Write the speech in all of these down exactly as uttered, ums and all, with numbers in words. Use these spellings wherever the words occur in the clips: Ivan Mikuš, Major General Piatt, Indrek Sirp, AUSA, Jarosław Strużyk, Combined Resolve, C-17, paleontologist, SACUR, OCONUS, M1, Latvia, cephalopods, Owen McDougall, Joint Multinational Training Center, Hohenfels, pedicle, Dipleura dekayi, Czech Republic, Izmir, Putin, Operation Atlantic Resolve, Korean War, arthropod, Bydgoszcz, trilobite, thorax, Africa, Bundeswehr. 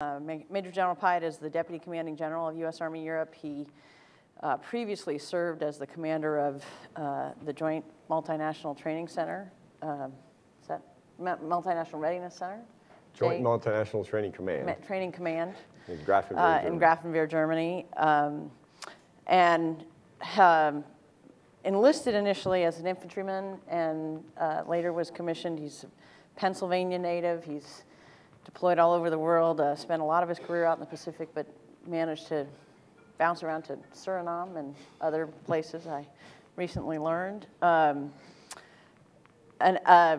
Uh, Major General Piatt is the Deputy Commanding General of U S Army Europe. He uh, previously served as the commander of uh, the Joint Multinational Training Center, uh, is that Multinational Readiness Center? Joint Multinational Training Command. Training Command. In Grafenwöhr, uh, in Grafenwöhr, Germany. Um, and um, enlisted initially as an infantryman and uh, later was commissioned. He's a Pennsylvania native. He's deployed all over the world, uh, spent a lot of his career out in the Pacific, but managed to bounce around to Suriname and other places, I recently learned. Um, and uh,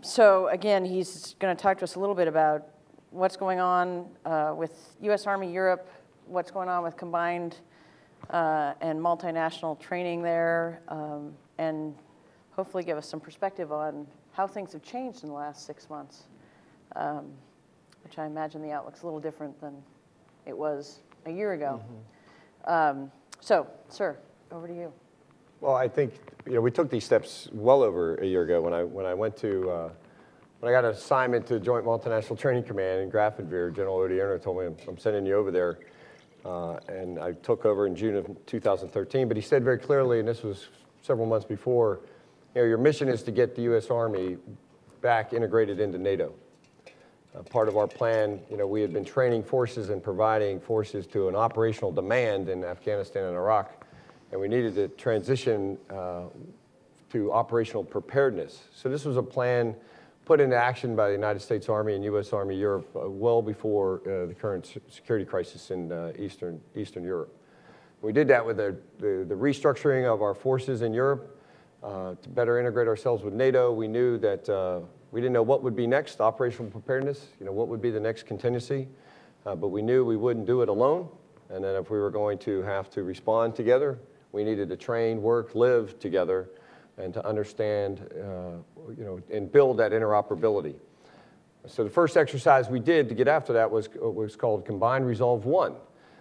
so again, he's going to talk to us a little bit about what's going on uh, with U S Army Europe, what's going on with combined uh, and multinational training there, um, and hopefully give us some perspective on how things have changed in the last six months. Um, which I imagine the outlook's a little different than it was a year ago. Mm-hmm. um, so, sir, over to you. Well, I think you know we took these steps well over a year ago when I when I went to uh, when I got an assignment to Joint Multinational Training Command in Grafenwöhr. General Odierno told me I'm, I'm sending you over there, uh, and I took over in June of two thousand thirteen. But he said very clearly, and this was several months before, you know, your mission is to get the U S Army back integrated into NATO. Uh, part of our plan, you know, we had been training forces and providing forces to an operational demand in Afghanistan and Iraq, and we needed to transition uh, to operational preparedness. So this was a plan put into action by the United States Army and U S Army Europe uh, well before uh, the current security crisis in uh, Eastern, Eastern Europe. We did that with the, the, the restructuring of our forces in Europe uh, to better integrate ourselves with NATO. We knew that uh, We didn't know what would be next, operational preparedness, you know, what would be the next contingency, uh, but we knew we wouldn't do it alone, and then if we were going to have to respond together, we needed to train, work, live together, and to understand, uh, you know, and build that interoperability. So the first exercise we did to get after that was, was called Combined Resolve one.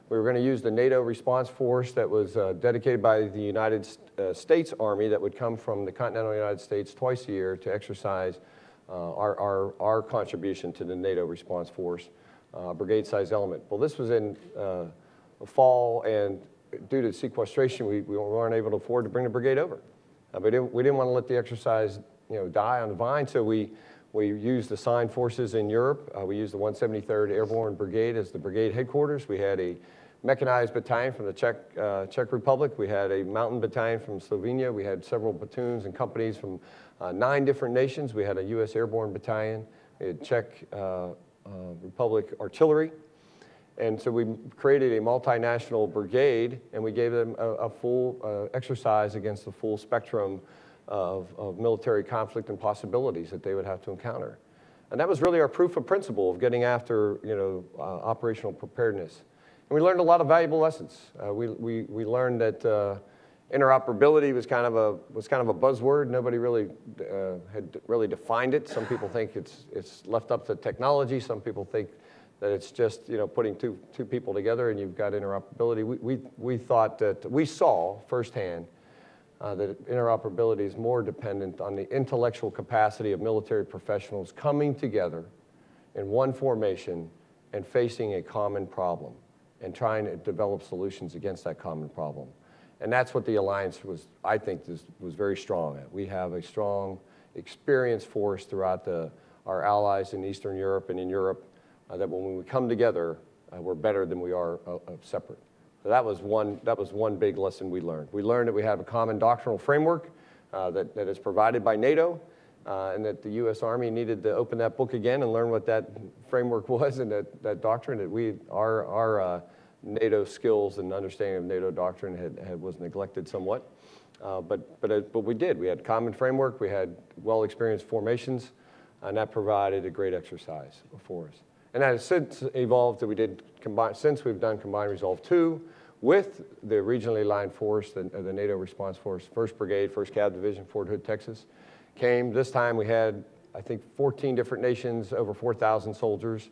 We were going to use the NATO Response Force that was uh, dedicated by the United uh, States Army that would come from the continental United States twice a year to exercise Uh, our, our, our contribution to the NATO Response Force, uh, brigade-sized element. Well, this was in uh, fall, and due to sequestration, we, we weren't able to afford to bring the brigade over. Uh, but it, we didn't want to let the exercise, you know, die on the vine, so we, we used the assigned forces in Europe. Uh, we used the one seventy-third Airborne Brigade as the brigade headquarters. We had a mechanized battalion from the Czech, uh, Czech Republic. We had a mountain battalion from Slovenia. We had several platoons and companies from Uh, nine different nations. We had a U S Airborne Battalion, we had Czech uh, uh, Republic Artillery, and so we created a multinational brigade, and we gave them a, a full uh, exercise against the full spectrum of, of military conflict and possibilities that they would have to encounter. And that was really our proof of principle of getting after, you know, uh, operational preparedness. And we learned a lot of valuable lessons. Uh, we, we, we learned that uh, interoperability was kind of a was kind of a buzzword. Nobody really uh, had really defined it. Some people think it's it's left up to technology. Some people think that it's just, you know, putting two two people together and you've got interoperability. We we we thought that we saw firsthand uh, that interoperability is more dependent on the intellectual capacity of military professionals coming together in one formation and facing a common problem and trying to develop solutions against that common problem. And that's what the alliance was, I think, this was very strong at. We have a strong, experienced force throughout the, our allies in Eastern Europe and in Europe uh, that when we come together, uh, we're better than we are uh, separate. So that was, one, that was one big lesson we learned. We learned that we have a common doctrinal framework uh, that, that is provided by NATO, uh, and that the U S Army needed to open that book again and learn what that framework was and that, that doctrine that we, our, our uh, NATO skills and understanding of NATO doctrine had, had was neglected somewhat, uh, but but uh, but we did. We had common framework. We had well-experienced formations, and that provided a great exercise for us. And that has since evolved. That we did combine since we've done Combined Resolve two with the regionally aligned force, the, the NATO Response Force, first Brigade, first Cav Division, Fort Hood, Texas, came. This time we had, I think, fourteen different nations, over four thousand soldiers.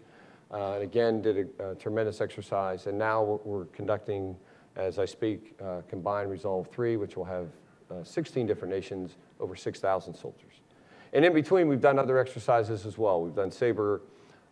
Uh, and again, did a, a tremendous exercise, and now we're, we're conducting, as I speak, uh, Combined Resolve three, which will have uh, sixteen different nations, over six thousand soldiers. And in between, we've done other exercises as well. We've done Sabre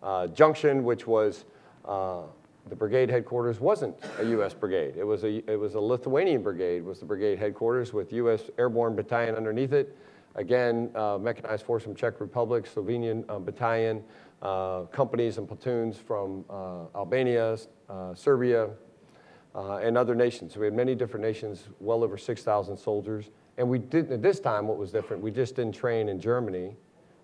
uh, junction, which was uh, the brigade headquarters, wasn't a U S brigade. It was a, it was a Lithuanian brigade, was the brigade headquarters, with U S Airborne Battalion underneath it. Again, uh, mechanized force from Czech Republic, Slovenian uh, battalion, uh, companies and platoons from uh, Albania, uh, Serbia, uh, and other nations. So we had many different nations, well over six thousand soldiers. And we didn't, at this time, what was different, we just didn't train in Germany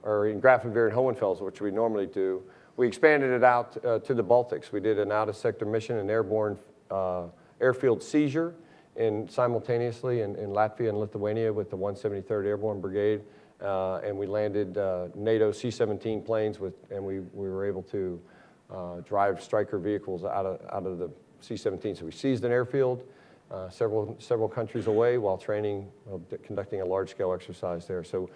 or in Grafenwöhr and Hohenfels, which we normally do. We expanded it out uh, to the Baltics. We did an out-of-sector mission, an airborne uh, airfield seizure, and simultaneously in, in Latvia and Lithuania with the one seventy-third Airborne Brigade, uh, and we landed uh, NATO C seventeen planes, with, and we, we were able to uh, drive Stryker vehicles out of, out of the C seventeen. So we seized an airfield uh, several, several countries away while training, uh, conducting a large-scale exercise there. So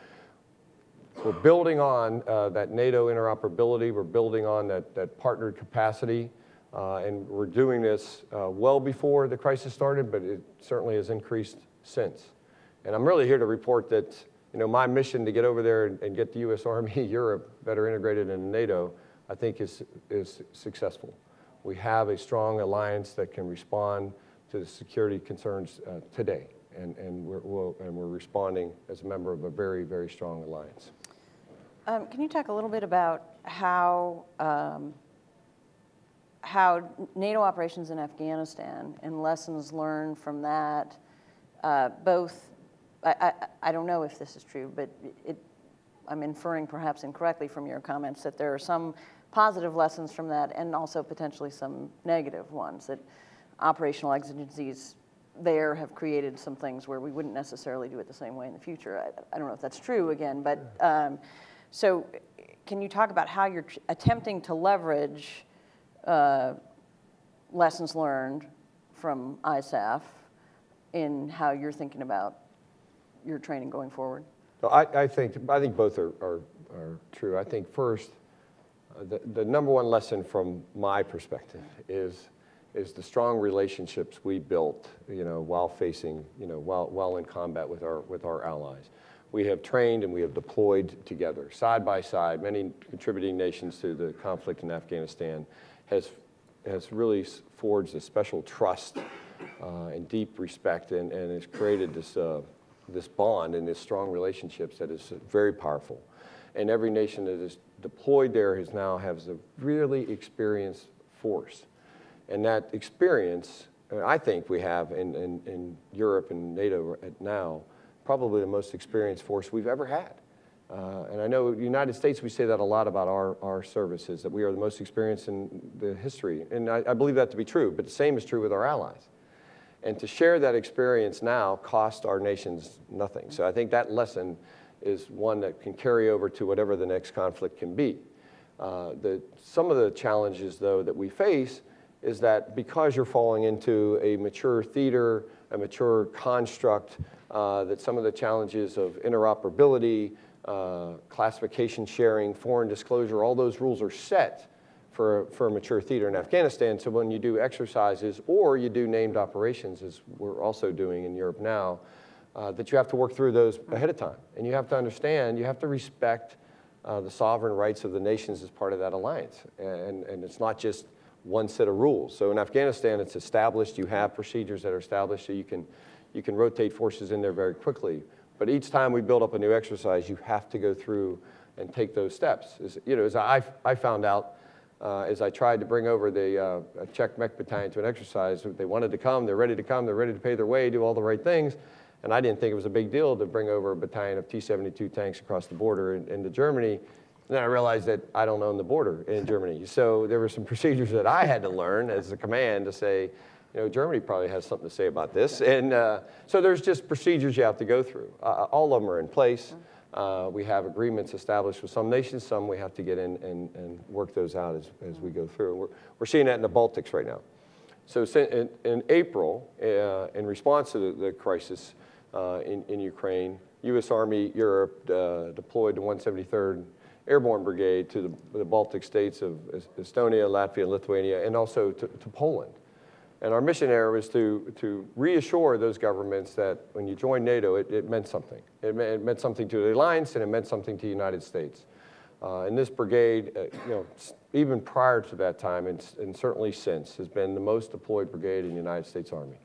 we're building on uh, that NATO interoperability. We're building on that, that partnered capacity. Uh, and we're doing this uh, well before the crisis started, but it certainly has increased since. And I'm really here to report that, you know, my mission to get over there and, and get the U S Army, Europe better integrated in NATO, I think is, is successful. We have a strong alliance that can respond to the security concerns uh, today, and, and, we're, we'll, and we're responding as a member of a very, very strong alliance. Um, can you talk a little bit about how, um how NATO operations in Afghanistan and lessons learned from that, uh, both, I, I, I don't know if this is true, but it, I'm inferring perhaps incorrectly from your comments that there are some positive lessons from that and also potentially some negative ones, that operational exigencies there have created some things where we wouldn't necessarily do it the same way in the future. I, I don't know if that's true again, but um, so can you talk about how you're attempting to leverage Uh, lessons learned from ISAF in how you're thinking about your training going forward? So I, I think I think both are, are, are true. I think first, uh, the, the number one lesson from my perspective is is the strong relationships we built, you know, while facing, you know, while while in combat with our with our allies. We have trained and we have deployed together, side by side. Many contributing nations to the conflict in Afghanistan has, has really forged a special trust uh, and deep respect, and, and has created this, uh, this bond and this strong relationships that is very powerful. And every nation that is deployed there has now has a really experienced force. And that experience, I think we have in, in, in Europe and NATO now, probably the most experienced force we've ever had. Uh, and I know in the United States, we say that a lot about our, our services, that we are the most experienced in the history. And I, I believe that to be true, but the same is true with our allies. And to share that experience now costs our nations nothing. So I think that lesson is one that can carry over to whatever the next conflict can be. Uh, the, some of the challenges, though, that we face is that because you're falling into a mature theater, a mature construct, uh, that some of the challenges of interoperability, uh, classification sharing, foreign disclosure, all those rules are set for, for a mature theater in Afghanistan. So when you do exercises or you do named operations, as we're also doing in Europe now, uh, that you have to work through those ahead of time. And you have to understand, you have to respect uh, the sovereign rights of the nations as part of that alliance. And, and it's not just one set of rules. So in Afghanistan, it's established. You have procedures that are established, so you can, you can rotate forces in there very quickly. But each time we build up a new exercise, you have to go through and take those steps. As, you know, as I, I found out, uh, as I tried to bring over the uh, Czech Mech Battalion to an exercise, they wanted to come, they're ready to come, they're ready to pay their way, do all the right things. And I didn't think it was a big deal to bring over a battalion of T seventy-two tanks across the border in, into Germany. Then I realized that I don't own the border in Germany. So there were some procedures that I had to learn as a command to say, you know, Germany probably has something to say about this. And uh, so there's just procedures you have to go through. Uh, all of them are in place. Uh, we have agreements established with some nations. Some we have to get in and, and work those out as, as we go through. We're, we're seeing that in the Baltics right now. So in, in April, uh, in response to the, the crisis uh, in, in Ukraine, U S Army Europe uh, deployed the one seventy-third Airborne Brigade to the, the Baltic states of Estonia, Latvia, Lithuania, and also to, to Poland. And our mission there was to, to reassure those governments that when you join NATO, it, it meant something. It, it meant something to the alliance, and it meant something to the United States. Uh, and this brigade, uh, you know, even prior to that time, and, and certainly since, has been the most deployed brigade in the United States Army.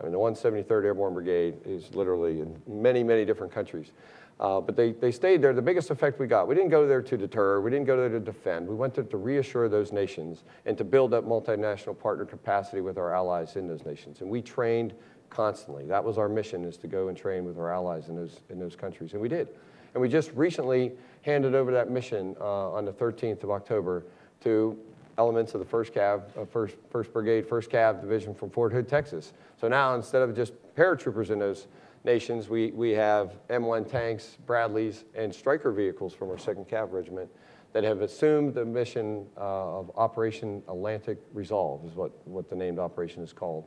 I mean, the one seventy-third Airborne Brigade is literally in many, many different countries. Uh, but they, they stayed there. The biggest effect we got, we didn't go there to deter, we didn't go there to defend. We went there to reassure those nations and to build up multinational partner capacity with our allies in those nations. And we trained constantly. That was our mission, is to go and train with our allies in those, in those countries, and we did. And we just recently handed over that mission uh, on the thirteenth of October to elements of the first Cav, uh, first, first Brigade, first Cav Division from Fort Hood, Texas. So now, instead of just paratroopers in those nations, we, we have M one tanks, Bradleys, and Stryker vehicles from our second Cav Regiment that have assumed the mission uh, of Operation Atlantic Resolve, is what, what the named operation is called.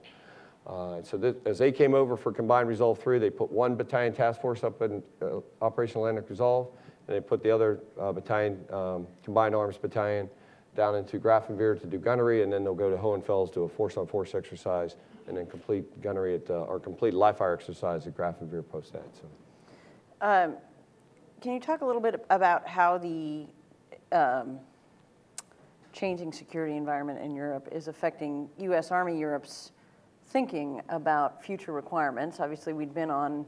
Uh, and so this, as they came over for Combined Resolve three, they put one battalion task force up in uh, Operation Atlantic Resolve, and they put the other uh, battalion, um, Combined Arms Battalion, down into Grafenwöhr to do gunnery, and then they'll go to Hohenfels, do a force-on-force exercise, and then complete gunnery at, uh, or complete live fire exercise at Grafenwöhr post that. So. Um, can you talk a little bit about how the um, changing security environment in Europe is affecting U S Army Europe's thinking about future requirements? Obviously, we'd been on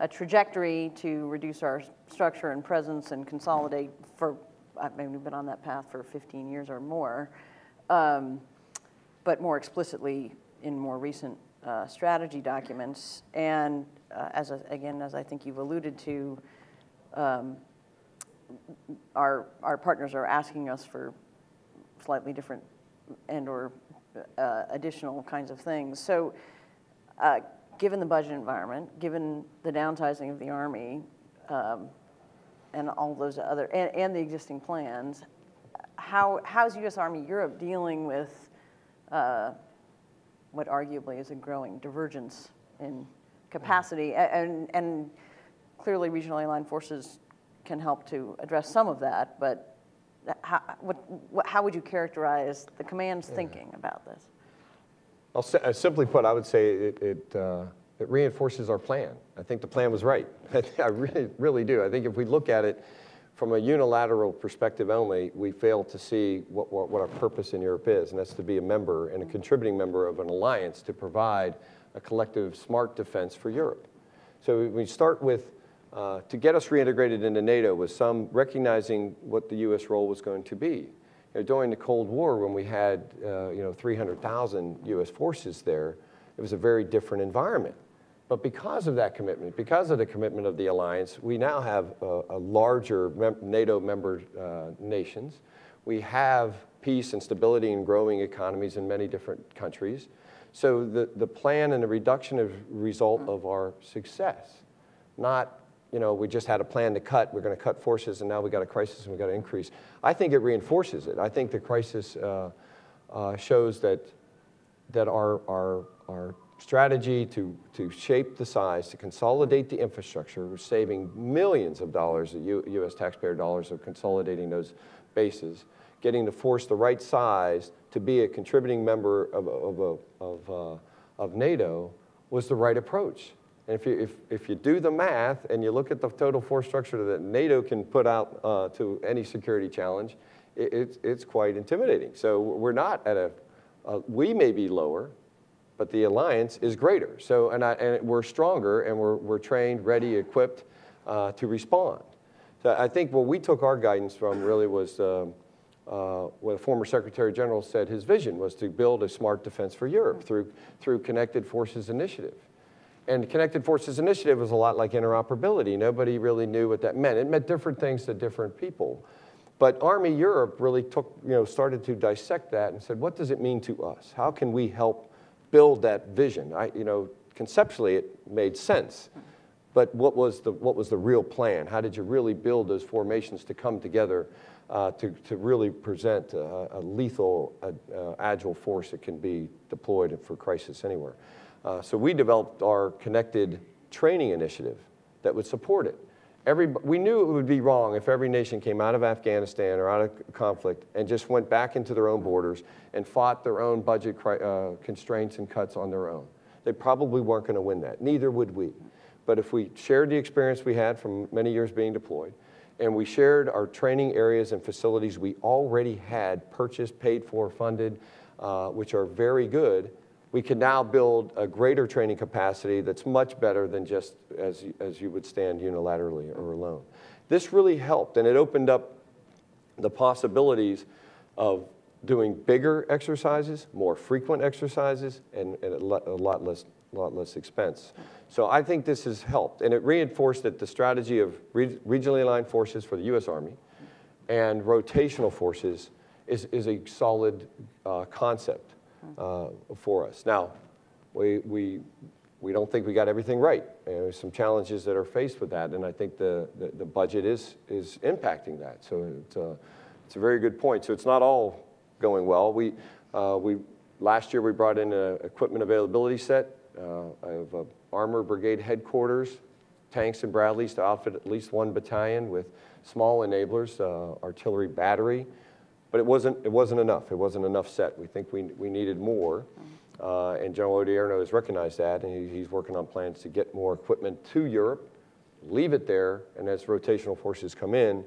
a trajectory to reduce our structure and presence and consolidate for, I mean, we've been on that path for fifteen years or more, um, but more explicitly in more recent uh, strategy documents. And uh, as a, again, as I think you've alluded to, um, our, our partners are asking us for slightly different and or uh, additional kinds of things. So uh, given the budget environment, given the downsizing of the Army, um, and all those other, and, and the existing plans, how how's U S Army Europe dealing with uh, what arguably is a growing divergence in capacity? And, and clearly regionally aligned forces can help to address some of that, but how, what, how would you characterize the command's yeah. thinking about this? I'll, uh, simply put, I would say it, it uh... it reinforces our plan. I think the plan was right. I really, really do. I think if we look at it from a unilateral perspective only, we fail to see what, what, what our purpose in Europe is, and that's to be a member and a contributing member of an alliance to provide a collective smart defense for Europe. So we start with, uh, to get us reintegrated into NATO was some recognizing what the U S role was going to be. You know, during the Cold War, when we had uh, you know, three hundred thousand U S forces there, it was a very different environment. But because of that commitment, because of the commitment of the alliance, we now have a, a larger mem NATO member uh, nations. We have peace and stability and growing economies in many different countries. So the, the plan and the reduction is a result of our success. Not, you know, we just had a plan to cut, we're going to cut forces, and now we got a crisis and we got to increase. I think it reinforces it. I think the crisis uh, uh, shows that, that our, our, our strategy to, to shape the size, to consolidate the infrastructure. We're saving millions of dollars, U S taxpayer dollars, of consolidating those bases, getting the force the right size to be a contributing member of, of, of, of, uh, of NATO was the right approach. And if you, if, if you do the math and you look at the total force structure that NATO can put out uh, to any security challenge, it, it's, it's quite intimidating. So we're not at a, uh, we may be lower, but the alliance is greater. So, and, I, and we're stronger, and we're, we're trained, ready, equipped uh, to respond. So I think what we took our guidance from really was uh, uh, what a former Secretary General said his vision was to build a smart defense for Europe through, through Connected Forces Initiative. And the Connected Forces Initiative was a lot like interoperability. Nobody really knew what that meant. It meant different things to different people. But Army Europe really took, you know, started to dissect that and said, what does it mean to us? How can we help build that vision? I, you know, conceptually it made sense, but what was the what was the real plan? How did you really build those formations to come together uh, to to really present a, a lethal, a, a agile force that can be deployed for crisis anywhere? Uh, so we developed our Connected Training Initiative that would support it. Every, we knew it would be wrong if every nation came out of Afghanistan or out of conflict and just went back into their own borders and fought their own budget uh, constraints and cuts on their own. They probably weren't going to win that. Neither would we. But if we shared the experience we had from many years being deployed, and we shared our training areas and facilities we already had purchased, paid for, funded, uh, which are very good. We can now build a greater training capacity that's much better than just as, as you would stand unilaterally or alone. This really helped, and it opened up the possibilities of doing bigger exercises, more frequent exercises, and, and a lot less, lot less expense. So I think this has helped, and it reinforced that the strategy of re regionally aligned forces for the U S Army and rotational forces is, is a solid uh, concept. Uh, for us. Now, we, we, we don't think we got everything right. There's some challenges that are faced with that, and I think the, the, the budget is, is impacting that. So it's a, it's a very good point. So it's not all going well. We, uh, we, last year we brought in an equipment availability set uh, of uh, Armor Brigade Headquarters, tanks and Bradleys to outfit at least one battalion with small enablers, uh, artillery battery. But it wasn't, it wasn't enough. It wasn't enough set. We think we, we needed more. Uh, and General Odierno has recognized that, and he, he's working on plans to get more equipment to Europe, leave it there, and as rotational forces come in,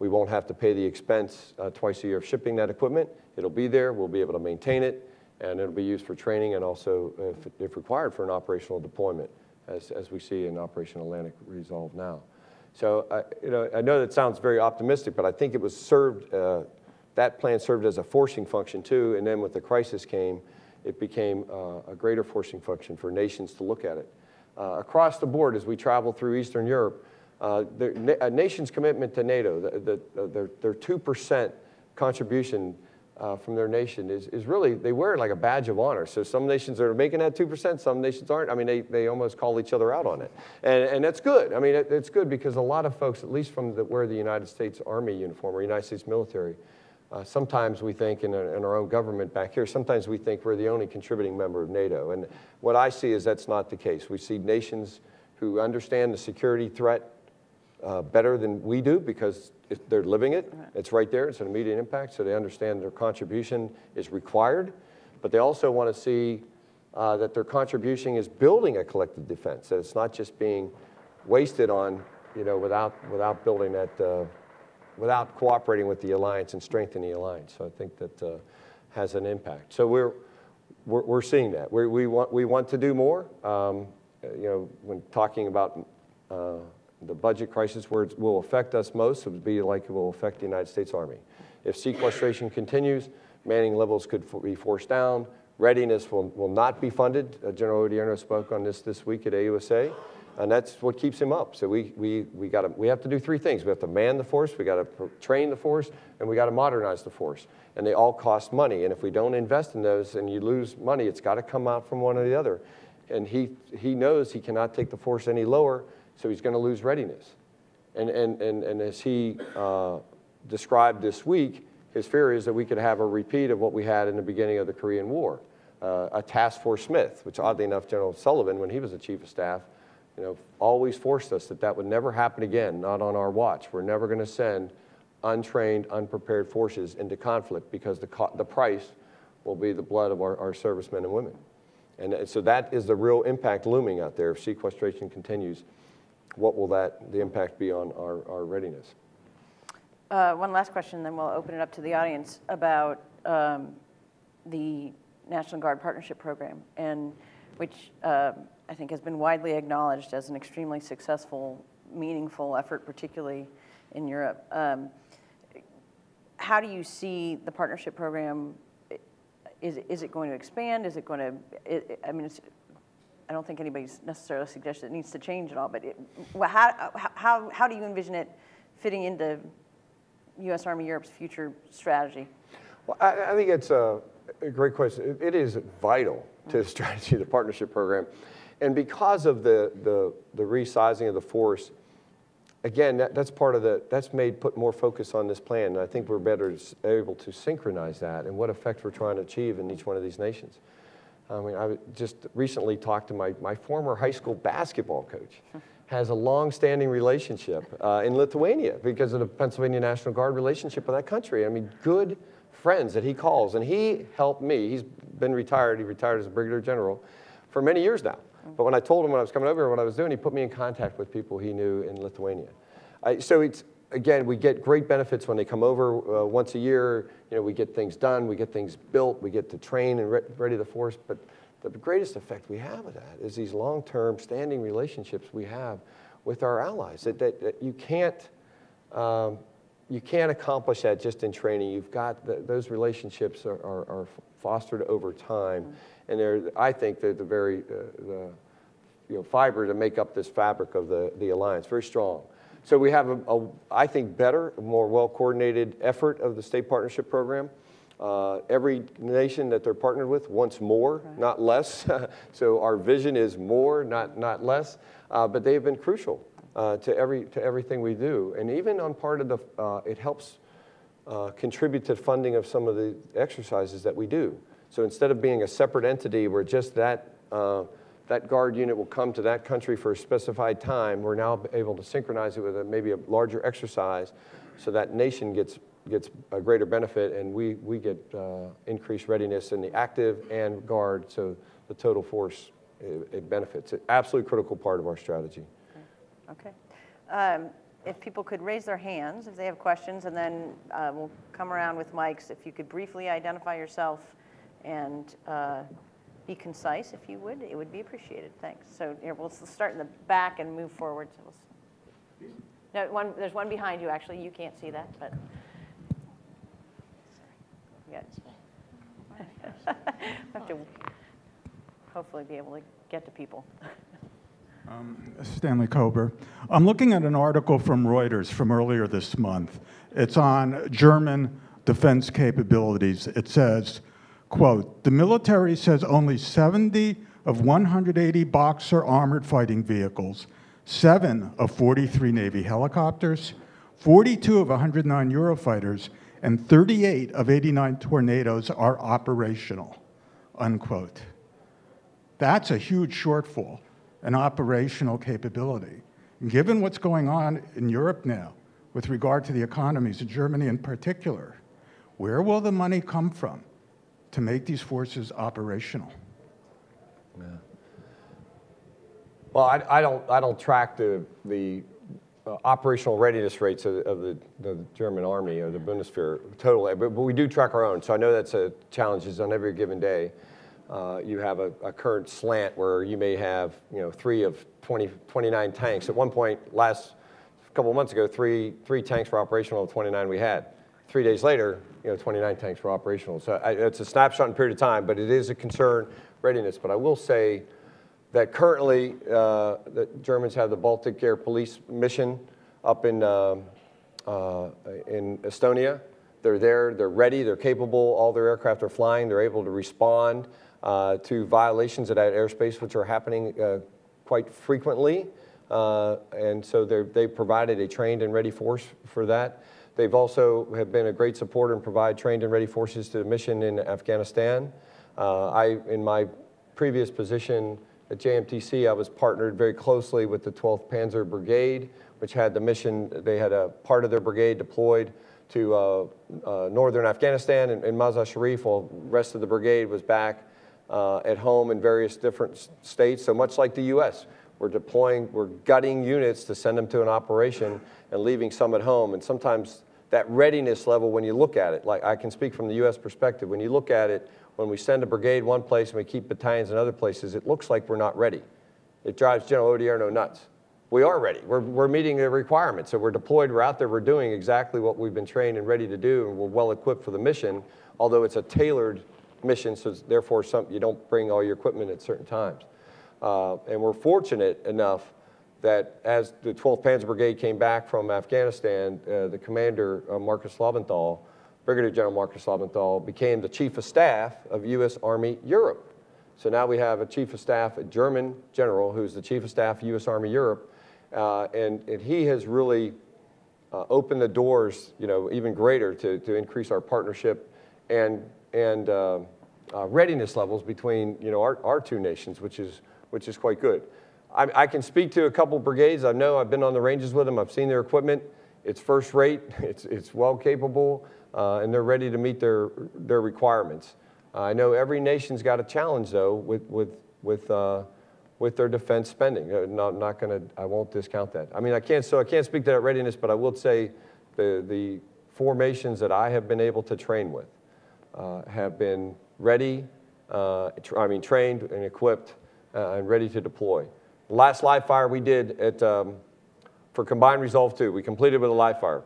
we won't have to pay the expense uh, twice a year of shipping that equipment. It'll be there. We'll be able to maintain it, and it'll be used for training and also, if, if required, for an operational deployment, as, as we see in Operation Atlantic Resolve now. So uh, you know, I know that sounds very optimistic, but I think it was served uh, that plan served as a forcing function too, and then when the crisis came, it became uh, a greater forcing function for nations to look at it. Uh, across the board, as we travel through Eastern Europe, uh, the, a nation's commitment to NATO, the, the, their, their two percent contribution uh, from their nation is, is really, they wear it like a badge of honor. So some nations are making that two percent, some nations aren't. I mean, they, they almost call each other out on it. And, and that's good. I mean, it, it's good because a lot of folks, at least from the, where the United States Army uniform or United States military, Uh, sometimes we think in, a, in our own government back here, sometimes we think we're the only contributing member of NATO. And what I see is that's not the case. We see nations who understand the security threat uh, better than we do because it, they're living it. It's right there. It's an immediate impact. So they understand their contribution is required. But they also want to see uh, that their contribution is building a collective defense, that it's not just being wasted on, you know, without, without building that uh, without cooperating with the alliance and strengthening the alliance. So I think that uh, has an impact. So we're, we're, we're seeing that. We're, we, want, we want to do more. Um, you know, when talking about uh, the budget crisis where it will affect us most, it would be like it will affect the United States Army. If sequestration continues, manning levels could be forced down. Readiness will, will not be funded. Uh, General Odierno spoke on this this week at A U S A. And that's what keeps him up. So we, we, we, gotta, we have to do three things. We have to man the force, we got to train the force, and we got to modernize the force. And they all cost money. And if we don't invest in those and you lose money, it's got to come out from one or the other. And he, he knows he cannot take the force any lower, so he's going to lose readiness. And, and, and, and as he uh, described this week, his fear is that we could have a repeat of what we had in the beginning of the Korean War, uh, a Task Force Smith, which oddly enough, General Sullivan, when he was the chief of staff, you know, always forced us that that would never happen again, not on our watch. We're never going to send untrained, unprepared forces into conflict because the, co the price will be the blood of our, our servicemen and women. And, and so that is the real impact looming out there. If sequestration continues, what will that, the impact be on our, our readiness? Uh, one last question, then we'll open it up to the audience about um, the National Guard Partnership Program, and which uh, I think has been widely acknowledged as an extremely successful, meaningful effort, particularly in Europe. Um, how do you see the partnership program? Is, is it going to expand? Is it going to, it, I mean, it's, I don't think anybody's necessarily suggested it needs to change at all, but it, how, how, how do you envision it fitting into U S Army Europe's future strategy? Well, I, I think it's a great question. It, it is vital to the strategy of the partnership program. And because of the, the, the resizing of the force, again, that, that's part of the, that's made put more focus on this plan. And I think we're better able to synchronize that and what effect we're trying to achieve in each one of these nations. I mean, I just recently talked to my, my former high school basketball coach, has a long-standing relationship uh, in Lithuania because of the Pennsylvania National Guard relationship with that country. I mean, good friends that he calls, and he helped me. He's been retired, he retired as a brigadier general for many years now. But when I told him when I was coming over here, what I was doing, he put me in contact with people he knew in Lithuania. I, so it's, again, we get great benefits when they come over uh, once a year. You know, we get things done, we get things built, we get to train and re ready the force. But the greatest effect we have of that is these long-term standing relationships we have with our allies. That, that, that you can't um, you can't accomplish that just in training. You've got the, those relationships are, are, are fostered over time, mm-hmm. and they're, I think they're the very uh, the, you know, fiber to make up this fabric of the the alliance. Very strong. So we have, a, a, I think, better, more well-coordinated effort of the State Partnership Program. Uh, every nation that they're partnered with wants more, right. not less. So our vision is more, not, not less. Uh, but they've been crucial uh, to, every, to everything we do. And even on part of the, uh, it helps uh, contribute to funding of some of the exercises that we do. So instead of being a separate entity where just that, uh, that guard unit will come to that country for a specified time, we're now able to synchronize it with a, maybe a larger exercise so that nation gets, gets a greater benefit and we, we get uh, increased readiness in the active and guard, so the total force, it, it benefits. It's an absolutely critical part of our strategy. Okay. okay. Um, if people could raise their hands if they have questions, and then uh, we'll come around with mics. If you could briefly identify yourself and uh, be concise, if you would, it would be appreciated. Thanks. So here, we'll start in the back and move forward. So we'll no, one, there's one behind you, actually. You can't see that, but yes. I have to hopefully be able to get to people. um, Stanley Kober. I'm looking at an article from Reuters from earlier this month. It's on German defense capabilities. It says, quote, the military says only seventy of one hundred eighty Boxer armored fighting vehicles, seven of forty-three Navy helicopters, forty-two of one hundred nine Eurofighters, and thirty-eight of eighty-nine Tornadoes are operational, unquote. That's a huge shortfall in operational capability. And given what's going on in Europe now with regard to the economies, in Germany in particular, where will the money come from to make these forces operational? Yeah. Well, I, I don't. I don't track the the uh, operational readiness rates of, of the, the German Army or the Bundeswehr totally, but, but we do track our own. So I know that's a challenge. Is on every given day, uh, you have a, a current slant where you may have you know three of twenty, twenty-nine tanks. At one point, last a couple of months ago, three three tanks were operational of twenty-nine we had. Three days later, you know, twenty-nine tanks were operational. So I, it's a snapshot in a period of time, but it is a concern readiness. But I will say that currently uh, the Germans have the Baltic Air Police mission up in, um, uh, in Estonia. They're there, they're ready, they're capable, all their aircraft are flying, they're able to respond uh, to violations of that airspace, which are happening uh, quite frequently. Uh, and so they provided a trained and ready force for that. They've also have been a great supporter and provide trained and ready forces to the mission in Afghanistan. Uh, I, in my previous position at J M T C, I was partnered very closely with the twelfth Panzer Brigade, which had the mission, they had a part of their brigade deployed to uh, uh, northern Afghanistan and, and Mazar Sharif, while the rest of the brigade was back uh, at home in various different states. So much like the U S, we're deploying, we're gutting units to send them to an operation and leaving some at home. And sometimes that readiness level, when you look at it, like I can speak from the U S perspective, when you look at it, when we send a brigade one place and we keep battalions in other places, it looks like we're not ready. It drives General Odierno nuts. We are ready. We're, we're meeting the requirements. So we're deployed, we're out there, we're doing exactly what we've been trained and ready to do, and we're well equipped for the mission, although it's a tailored mission, so therefore some, you don't bring all your equipment at certain times. Uh, and we're fortunate enough that as the twelfth Panzer Brigade came back from Afghanistan, uh, the commander, uh, Markus Lobenthal, Brigadier General Markus Lobenthal, became the Chief of Staff of U S Army Europe. So now we have a Chief of Staff, a German general, who's the Chief of Staff of U S Army Europe, uh, and, and he has really uh, opened the doors, you know, even greater to, to increase our partnership and, and uh, uh, readiness levels between, you know, our, our two nations, which is which is quite good. I, I can speak to a couple brigades. I know I've been on the ranges with them. I've seen their equipment. It's first rate. It's, it's well capable, uh, and they're ready to meet their, their requirements. Uh, I know every nation's got a challenge, though, with, with, with uh, with their defense spending. Not, not gonna, I won't discount that. I mean, I can't, so I can't speak to that readiness, but I will say the, the formations that I have been able to train with uh, have been ready, uh, I mean, trained and equipped uh, and ready to deploy. The last live fire we did at, um, for Combined Resolve two, we completed with a live fire.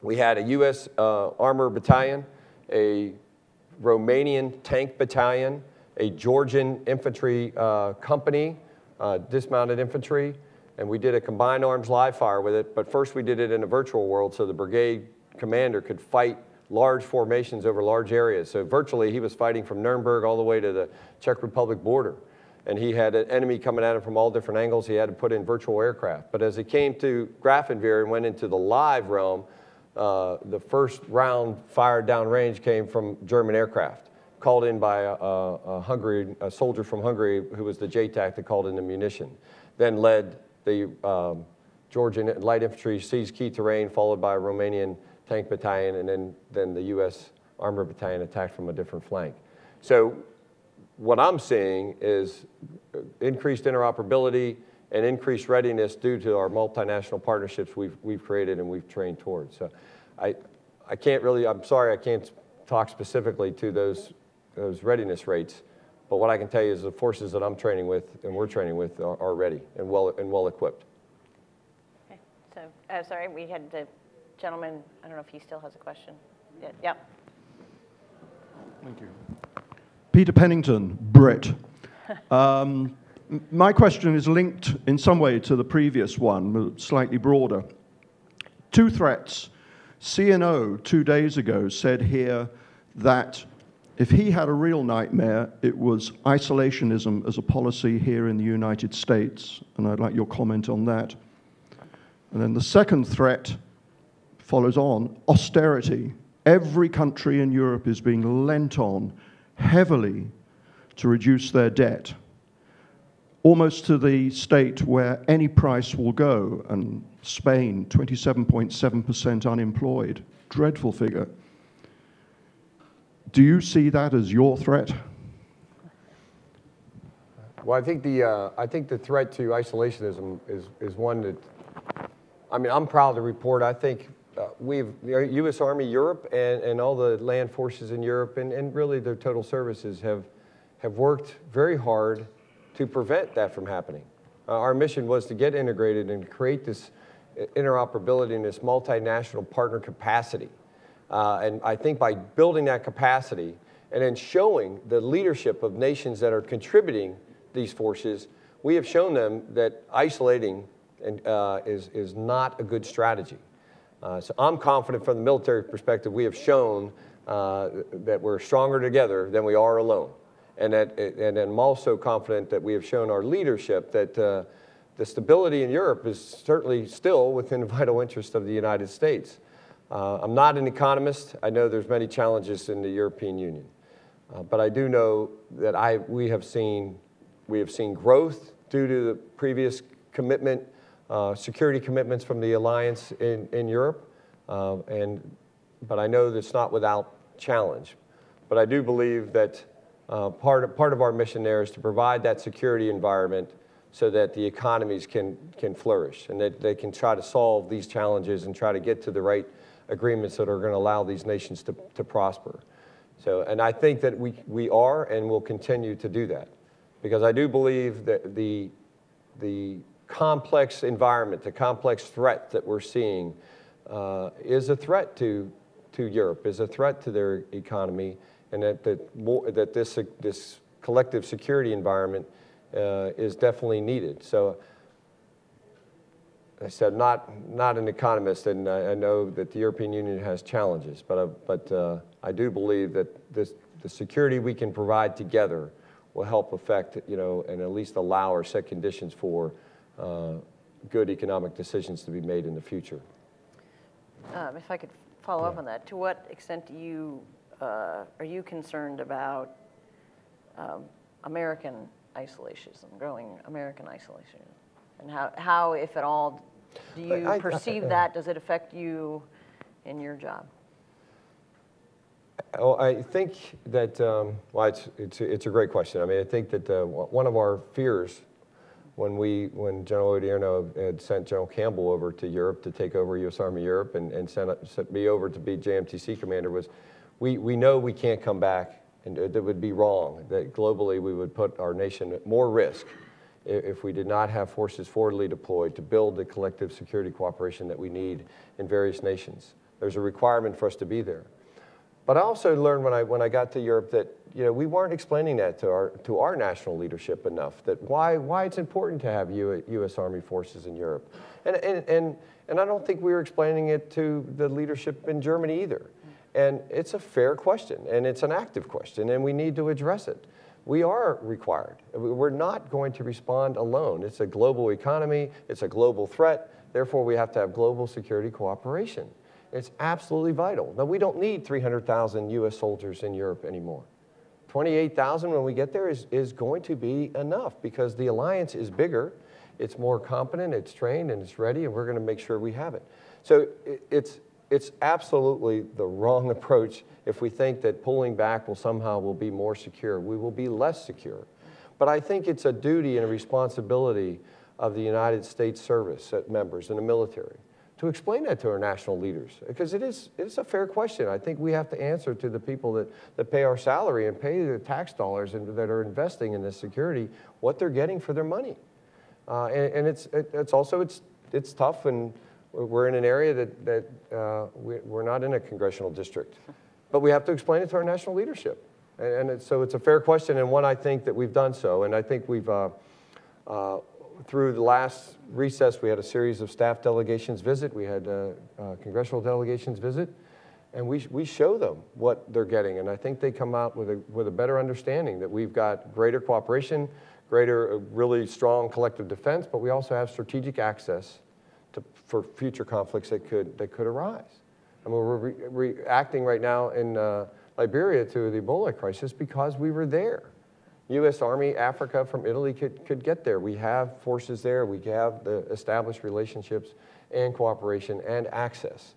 We had a U S uh, armor battalion, a Romanian tank battalion, a Georgian infantry uh, company, uh, dismounted infantry, and we did a combined arms live fire with it, but first we did it in a virtual world so the brigade commander could fight large formations over large areas. So virtually he was fighting from Nuremberg all the way to the Czech Republic border, and he had an enemy coming at him from all different angles. He had to put in virtual aircraft. But as he came to Grafenwöhr and went into the live realm, uh, the first round fired downrange came from German aircraft, called in by a, a, a, Hungary, a soldier from Hungary who was the J TAC that called in the munition, then led the um, Georgian light infantry, seized key terrain, followed by a Romanian tank battalion, and then, then the U S armor battalion attacked from a different flank. So what I'm seeing is increased interoperability and increased readiness due to our multinational partnerships we've, we've created and we've trained towards. So I, I can't really, I'm sorry I can't talk specifically to those those readiness rates, but what I can tell you is the forces that I'm training with and we're training with are, are ready and well and well equipped. Okay, so uh, sorry, we had the gentleman. I don't know if he still has a question. Yeah. yeah. Thank you, Peter Pennington, Brit. um, my question is linked in some way to the previous one, slightly broader. Two threats. C N O two days ago said here that if he had a real nightmare, it was isolationism as a policy here in the United States, and I'd like your comment on that. And then the second threat follows on, austerity. Every country in Europe is being lent on heavily to reduce their debt, almost to the state where any price will go, and Spain, twenty-seven point seven percent unemployed, dreadful figure. Do you see that as your threat? Well, I think the uh, I think the threat to isolationism is is one that, I mean, I'm proud to report. I think uh, we've the U S Army Europe and and all the land forces in Europe and and really their total services have have worked very hard to prevent that from happening. Uh, our mission was to get integrated and create this interoperability and this multinational partner capacity. Uh, and I think by building that capacity and then showing the leadership of nations that are contributing these forces, we have shown them that isolating and, uh, is, is not a good strategy. Uh, so I'm confident from the military perspective we have shown uh, that we're stronger together than we are alone. And, that, and I'm also confident that we have shown our leadership that uh, the stability in Europe is certainly still within the vital interest of the United States. Uh, I'm not an economist. I know there's many challenges in the European Union, uh, but I do know that I we have seen we have seen growth due to the previous commitment, uh, security commitments from the alliance in in Europe, uh, and but I know that's not without challenge. But I do believe that uh, part of, part of our mission there is to provide that security environment so that the economies can can flourish and that they can try to solve these challenges and try to get to the right agreements that are going to allow these nations to, to prosper. So, and I think that we, we are and will continue to do that, because I do believe that the, the complex environment, the complex threat that we're seeing uh, is a threat to, to Europe, is a threat to their economy, and that, that, more, that this, this collective security environment uh, is definitely needed. So, I said, not, not an economist, and I, I know that the European Union has challenges, but, I, but uh, I do believe that this, the security we can provide together will help affect, you know, and at least allow or set conditions for uh, good economic decisions to be made in the future. Um, if I could follow yeah. up on that, to what extent do you, uh, are you concerned about um, American isolationism, growing American isolationism? And how, how, if at all, do you I, perceive I, I, that? Does it affect you in your job? Well, I think that, um, well, it's, it's, it's a great question. I mean, I think that uh, one of our fears when we, when General Odierno had sent General Campbell over to Europe to take over U S Army Europe and, and sent, sent me over to be J M T C commander, was we, we know we can't come back, and it would be wrong, that globally we would put our nation at more risk if we did not have forces forwardly deployed to build the collective security cooperation that we need in various nations. There's a requirement for us to be there. But I also learned when I, when I got to Europe that, you know, we weren't explaining that to our, to our national leadership enough, that why, why it's important to have U S Army forces in Europe. And, and, and, and I don't think we were explaining it to the leadership in Germany either. And it's a fair question, and it's an active question, and we need to address it. We are required. We're not going to respond alone. It's a global economy. It's a global threat. Therefore, we have to have global security cooperation. It's absolutely vital. Now, we don't need three hundred thousand U S soldiers in Europe anymore. twenty-eight thousand when we get there is, is going to be enough, because the alliance is bigger, it's more competent, it's trained, and it's ready, and we're going to make sure we have it. So it's, it's absolutely the wrong approach if we think that pulling back will somehow will be more secure. We will be less secure. But I think it's a duty and a responsibility of the United States service members and the military to explain that to our national leaders, because it is, it's a fair question. I think we have to answer to the people that, that pay our salary and pay the tax dollars and that are investing in this security what they're getting for their money. Uh, and and it's, it, it's also, it's, it's tough, and we're in an area that, that uh, we, we're not in a congressional district. But we have to explain it to our national leadership. And, and it's, so it's a fair question, and one I think that we've done so. And I think we've, uh, uh, through the last recess, we had a series of staff delegations visit. We had uh, uh, congressional delegations visit. And we, we show them what they're getting. And I think they come out with a, with a better understanding that we've got greater cooperation, greater, uh, really strong collective defense, but we also have strategic access to, for future conflicts that could, that could arise. I mean, we're re reacting right now in uh, Liberia to the Ebola crisis because we were there. U S Army, Africa from Italy could, could get there. We have forces there. We have the established relationships and cooperation and access.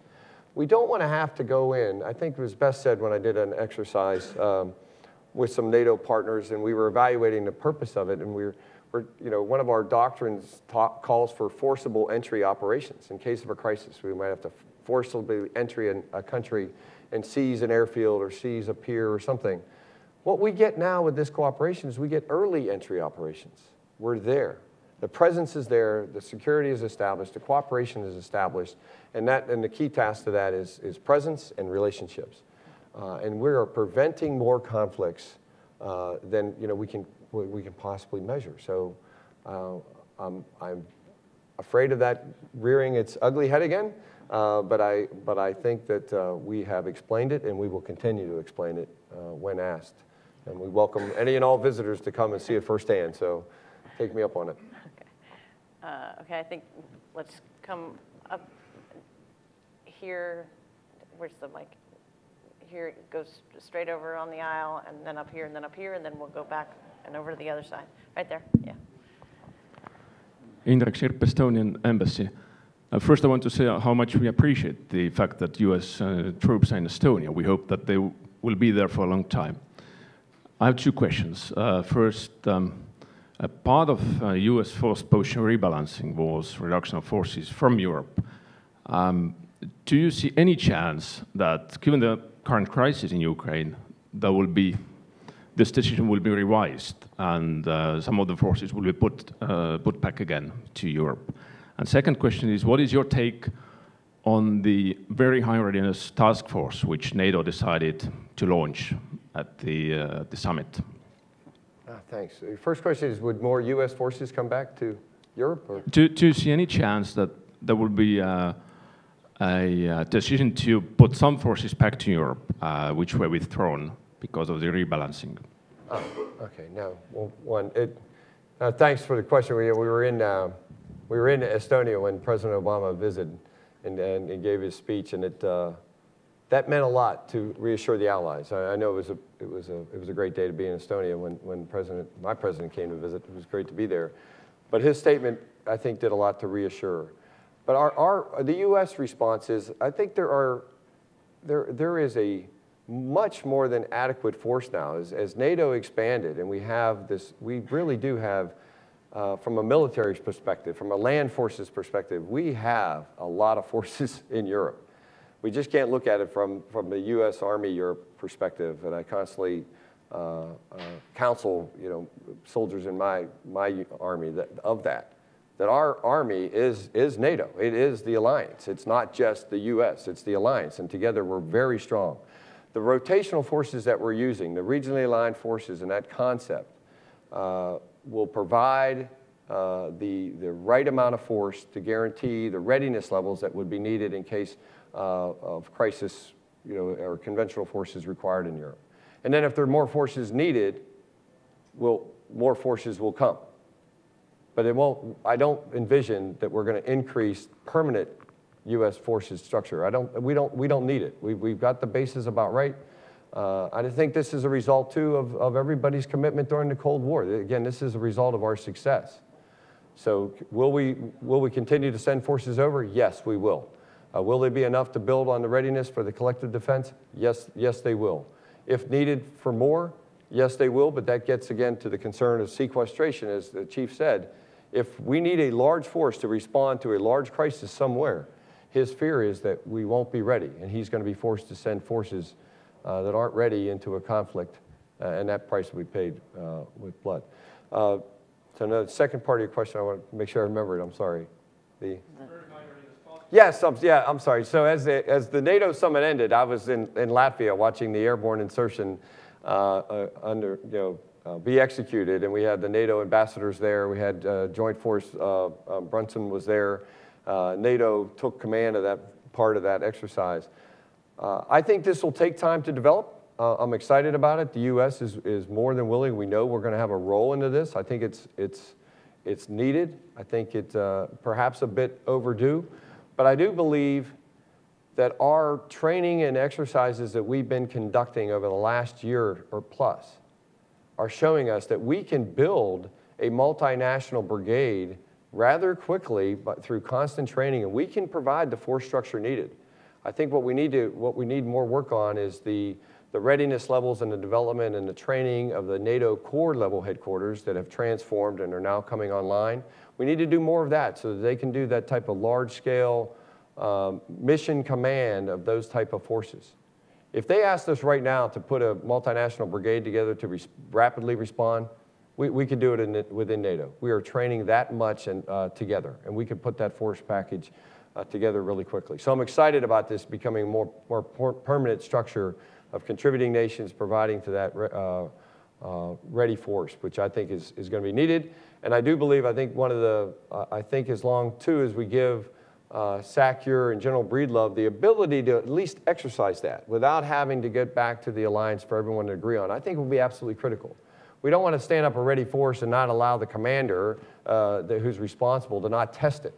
We don't want to have to go in. I think it was best said when I did an exercise um, with some NATO partners, and we were evaluating the purpose of it, and we were We're, you know, one of our doctrines talk, calls for forcible entry operations. In case of a crisis, we might have to forcibly enter in a country and seize an airfield or seize a pier or something. What we get now with this cooperation is we get early entry operations. We're there. The presence is there. The security is established. The cooperation is established. And, that, and the key task to that is, is presence and relationships. Uh, and we are preventing more conflicts uh, than you know, we can we can possibly measure. So uh, I'm, I'm afraid of that rearing its ugly head again, uh, but, I, but I think that uh, we have explained it, and we will continue to explain it uh, when asked. And we welcome any and all visitors to come and see it firsthand, so take me up on it. Okay, uh, okay I think let's come up here. Where's the mic? Here, it goes straight over on the aisle, and then up here, and then up here, and then we'll go back and over to the other side. Right there, yeah. Indrek Sirp, Estonian Embassy. Uh, first, I want to say how much we appreciate the fact that U S uh, troops are in Estonia. We hope that they will be there for a long time. I have two questions. Uh, first, um, a part of uh, U S force position rebalancing was reduction of forces from Europe. Um, do you see any chance that, given the current crisis in Ukraine, there will be this decision will be revised, and uh, some of the forces will be put, uh, put back again to Europe? And second question is, what is your take on the very high readiness task force, which NATO decided to launch at the, uh, the summit? Ah, thanks. The first question is, would more U S forces come back to Europe? Or? Do, do you see any chance that there will be uh, a uh, decision to put some forces back to Europe, uh, which were withdrawn because of the rebalancing? Oh, okay. No, well, one. It, uh, thanks for the question. We, we were in uh, we were in Estonia when President Obama visited, and and, and gave his speech, and it uh, that meant a lot to reassure the allies. I, I know it was a it was a it was a great day to be in Estonia when when President my president came to visit. It was great to be there, but his statement, I think, did a lot to reassure. But our our the U S response is, I think there are there there is a much more than adequate force now. As, as NATO expanded, and we have this, we really do have uh, from a military perspective, from a land forces perspective, we have a lot of forces in Europe. We just can't look at it from, from the U S Army Europe perspective, and I constantly uh, uh, counsel you know, soldiers in my, my army that, of that, that our army is, is NATO. It is the alliance. It's not just the U S, it's the alliance, and together we're very strong. The rotational forces that we're using, the regionally aligned forces and that concept, uh, will provide uh, the, the right amount of force to guarantee the readiness levels that would be needed in case uh, of crisis, you know, or conventional forces required in Europe. And then if there are more forces needed, we'll, more forces will come. But it won't, I don't envision that we're going to increase permanent U S forces structure. I don't, we, don't, we don't need it. We've, we've got the bases about right. Uh, I think this is a result, too, of, of everybody's commitment during the Cold War. Again, this is a result of our success. So will we, will we continue to send forces over? Yes, we will. Uh, will they be enough to build on the readiness for the collective defense? Yes, yes, they will. If needed for more, yes, they will, but that gets, again, to the concern of sequestration, as the Chief said. If we need a large force to respond to a large crisis somewhere, his fear is that we won't be ready, and he's going to be forced to send forces uh, that aren't ready into a conflict, uh, and that price will be paid uh, with blood. Uh, so the second part of your question, I want to make sure I remember it. I'm sorry. The yes, I'm, yeah, I'm sorry. So as the, as the NATO summit ended, I was in, in Latvia watching the airborne insertion uh, uh, under, you know, uh, be executed, and we had the NATO ambassadors there. We had uh, Joint Force uh, uh, Brunson was there. Uh, NATO took command of that part of that exercise. Uh, I think this will take time to develop. Uh, I'm excited about it. The U S is, is more than willing. We know we're going to have a role into this. I think it's, it's, it's needed. I think it's uh, perhaps a bit overdue. But I do believe that our training and exercises that we've been conducting over the last year or plus are showing us that we can build a multinational brigade rather quickly, but through constant training, and we can provide the force structure needed. I think what we need to, what we need more work on is the, the readiness levels and the development and the training of the NATO core level headquarters that have transformed and are now coming online. We need to do more of that so that they can do that type of large-scale um, mission command of those type of forces. If they asked us right now to put a multinational brigade together to res- rapidly respond, We, we could do it in, within NATO. We are training that much and, uh, together, and we can put that force package uh, together really quickly. So I'm excited about this becoming a more, more permanent structure of contributing nations providing to that uh, uh, ready force, which I think is, is going to be needed. And I do believe, I think one of the, uh, I think as long too as we give uh, SACUR and General Breedlove the ability to at least exercise that without having to get back to the alliance for everyone to agree on, I think will be absolutely critical. We don't want to stand up a ready force and not allow the commander uh, the, who's responsible to not test it.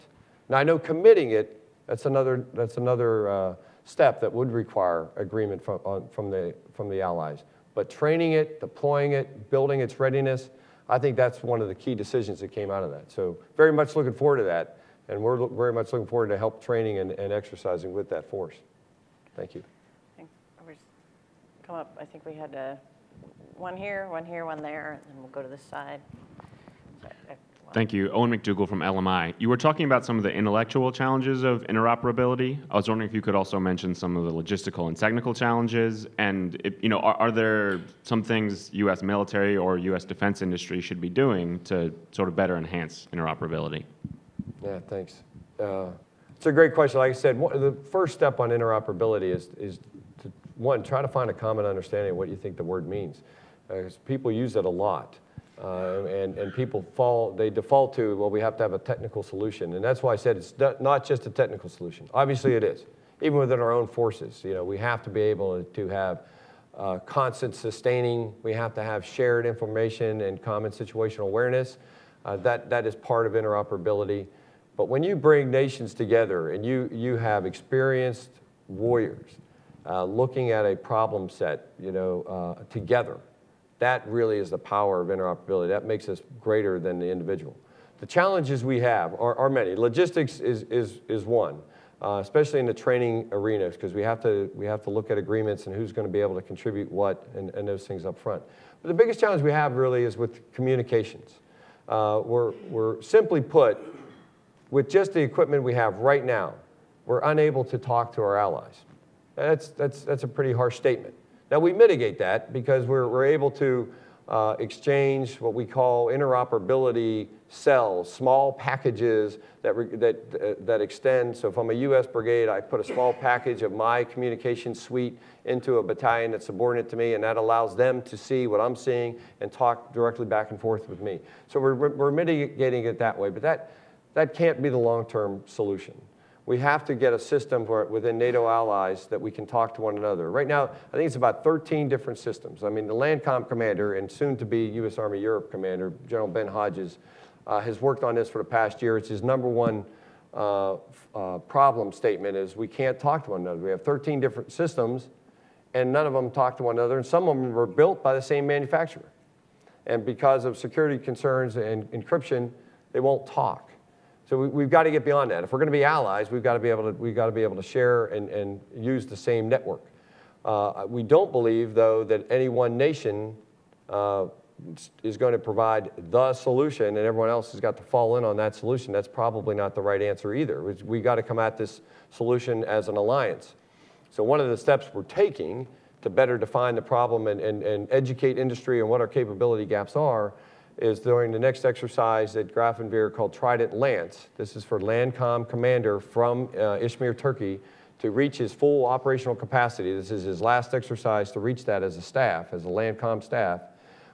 Now, I know committing it, that's another, that's another uh, step that would require agreement from, on, from, the, from the allies. But training it, deploying it, building its readiness, I think that's one of the key decisions that came out of that. So very much looking forward to that, and we're very much looking forward to help training and, and exercising with that force. Thank you. I think we're just come up, I think we had to... One here, one here, one there, and then we'll go to this side. Sorry, thank you. Owen McDougall from L M I. You were talking about some of the intellectual challenges of interoperability. I was wondering if you could also mention some of the logistical and technical challenges. And if, you know, are, are there some things U S military or U S defense industry should be doing to sort of better enhance interoperability? Yeah, thanks. Uh, it's a great question. Like I said, one, the first step on interoperability is, is to, one, try to find a common understanding of what you think the word means. Uh, people use it a lot, uh, and, and people fall, they default to, well, we have to have a technical solution. And that's why I said it's not just a technical solution. Obviously it is, even within our own forces. You know, we have to be able to have uh, constant sustaining. We have to have shared information and common situational awareness. Uh, that, that is part of interoperability. But when you bring nations together and you, you have experienced warriors uh, looking at a problem set, you know, uh, together, that really is the power of interoperability. That makes us greater than the individual. The challenges we have are, are many. Logistics is, is, is one, uh, especially in the training arenas, because we have to, we have to look at agreements and who's going to be able to contribute what and, and those things up front. But the biggest challenge we have really is with communications. uh, we're, we're simply put, with just the equipment we have right now, we're unable to talk to our allies. That's, that's, that's a pretty harsh statement. Now, we mitigate that because we're, we're able to uh, exchange what we call interoperability cells, small packages that, re that, uh, that extend. So if I'm a U S brigade, I put a small package of my communication suite into a battalion that's subordinate to me, and that allows them to see what I'm seeing and talk directly back and forth with me. So we're, we're mitigating it that way, but that, that can't be the long-term solution. We have to get a system where, within NATO allies, that we can talk to one another. Right now, I think it's about thirteen different systems. I mean, the LANDCOM commander and soon-to-be U S Army Europe commander, General Ben Hodges, uh, has worked on this for the past year. It's his number one uh, uh, problem statement is we can't talk to one another. We have thirteen different systems, and none of them talk to one another, and some of them were built by the same manufacturer. And because of security concerns and encryption, they won't talk. So we, we've got to get beyond that. If we're going to be allies, we've got to be able to, we've got to be able to share and, and use the same network. Uh, we don't believe, though, that any one nation uh, is going to provide the solution, and everyone else has got to fall in on that solution. That's probably not the right answer either. We've, we've got to come at this solution as an alliance. So one of the steps we're taking to better define the problem and, and, and educate industry on what our capability gaps are is during the next exercise at Grafenwöhr called Trident Lance. This is for LANDCOM commander from uh, Izmir, Turkey, to reach his full operational capacity. This is his last exercise to reach that as a staff, as a LANDCOM staff.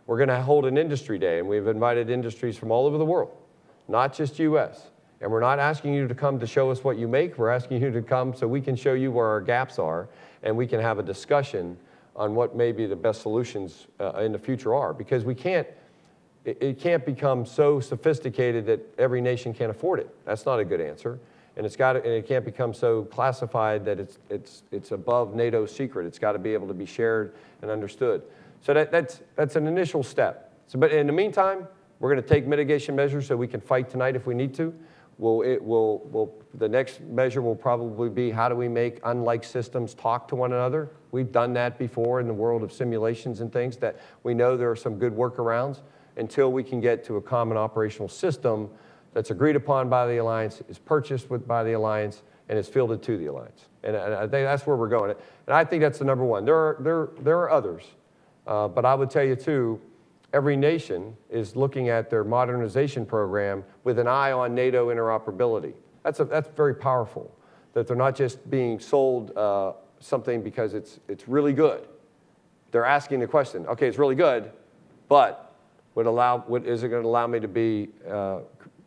We're going to hold an industry day, and we've invited industries from all over the world, not just U S. And we're not asking you to come to show us what you make. We're asking you to come so we can show you where our gaps are, and we can have a discussion on what maybe the best solutions uh, in the future are, because we can't, it can't become so sophisticated that every nation can't afford it. That's not a good answer. And, it's got to, and it can't become so classified that it's, it's, it's above NATO's secret. It's got to be able to be shared and understood. So that, that's, that's an initial step. So, but in the meantime, we're going to take mitigation measures so we can fight tonight if we need to. We'll, it will, we'll, the next measure will probably be how do we make unlike systems talk to one another. We've done that before in the world of simulations and things that we know there are some good workarounds. Until we can get to a common operational system that's agreed upon by the alliance, is purchased with, by the alliance, and is fielded to the alliance. And, and I think that's where we're going. And I think that's the number one. There are, there, there are others, uh, but I would tell you too, every nation is looking at their modernization program with an eye on NATO interoperability. That's, a, that's very powerful, that they're not just being sold uh, something because it's, it's really good. They're asking the question, okay, it's really good, but Would allow, would, is it going to allow me to be uh, uh,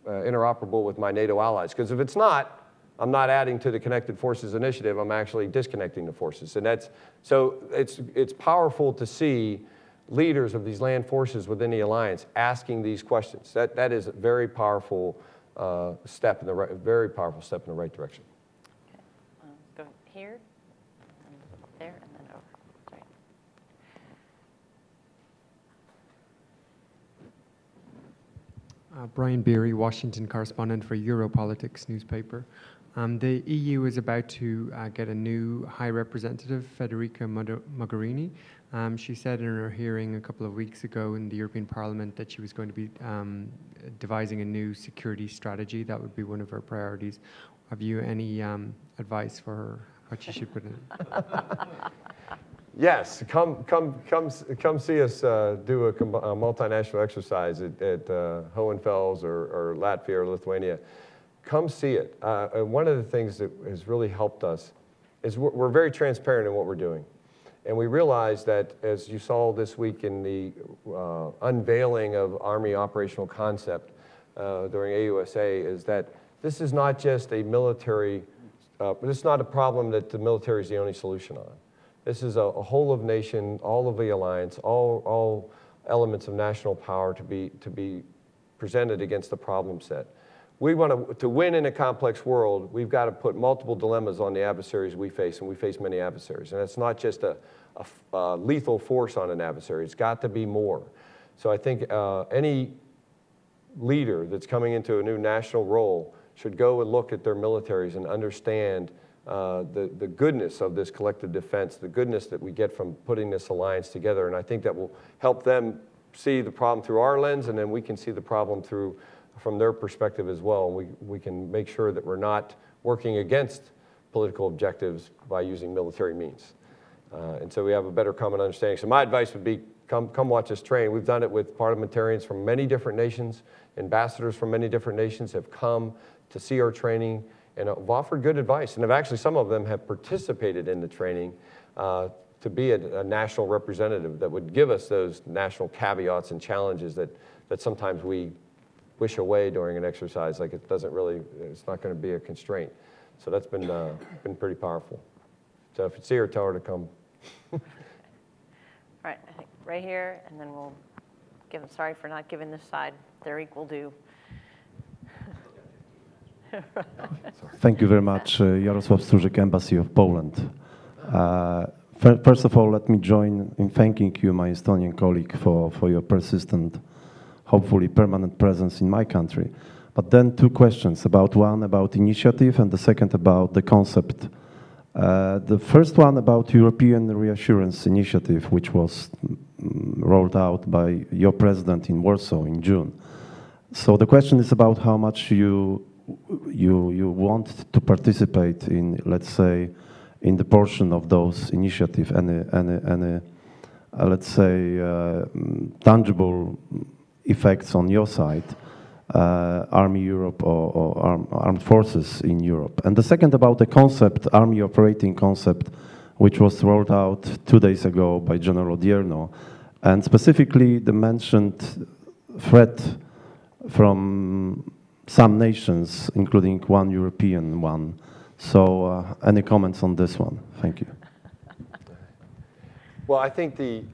interoperable with my NATO allies? Because if it's not, I'm not adding to the Connected Forces initiative. I'm actually disconnecting the forces. And that's, so it's, it's powerful to see leaders of these land forces within the alliance asking these questions. That, that is a very powerful, uh, step in the right, very powerful step in the right direction. Okay. Um, go here, and there, and then over. Sorry. Uh, Brian Beery, Washington correspondent for Europolitics newspaper. Um, the E U is about to uh, get a new High Representative, Federica Mogherini. Um, she said in her hearing a couple of weeks ago in the European Parliament that she was going to be um, devising a new security strategy. That would be one of her priorities. Have you any um, advice for her, what she should put in? Yes, come, come, come, come see us uh, do a, a multinational exercise at, at uh, Hohenfels or, or Latvia or Lithuania. Come see it. Uh, and one of the things that has really helped us is we're, we're very transparent in what we're doing. And we realize that, as you saw this week in the uh, unveiling of Army operational concept uh, during A U S A, is that this is not just a military, uh, this is not a problem that the military is the only solution on. This is a, a whole of nation, all of the alliance, all, all elements of national power to be, to be presented against the problem set. We want to, to win in a complex world, we've got to put multiple dilemmas on the adversaries we face, and we face many adversaries. And it's not just a, a, a lethal force on an adversary, it's got to be more. So I think uh, any leader that's coming into a new national role should go and look at their militaries and understand Uh, the, the goodness of this collective defense, the goodness that we get from putting this alliance together, and I think that will help them see the problem through our lens, and then we can see the problem through from their perspective as well. We, we can make sure that we're not working against political objectives by using military means. Uh, and so we have a better common understanding. So my advice would be come, come watch us train. We've done it with parliamentarians from many different nations. Ambassadors from many different nations have come to see our training and have offered good advice. And have actually, some of them have participated in the training uh, to be a, a national representative that would give us those national caveats and challenges that, that sometimes we wish away during an exercise. Like it doesn't really, it's not going to be a constraint. So that's been, uh, been pretty powerful. So if you see her, tell her to come. All right, I think right here, and then we'll give them, sorry for not giving this side their equal due. Thank you very much. Uh, Jarosław Strużyk, Embassy of Poland. Uh, first of all, let me join in thanking you, my Estonian colleague, for, for your persistent, hopefully permanent presence in my country. But then two questions, about one about initiative and the second about the concept. Uh, the first one about European Reassurance Initiative, which was mm, rolled out by your president in Warsaw in June. So the question is about how much you, you, you want to participate in, let's say, in the portion of those initiatives, any, any, any uh, let's say, uh, tangible effects on your side, uh, Army Europe or, or arm, armed forces in Europe. And the second about the concept, Army operating concept, which was rolled out two days ago by General Odierno, and specifically the mentioned threat from some nations, including one European one. So uh, any comments on this one? Thank you. Well, I think the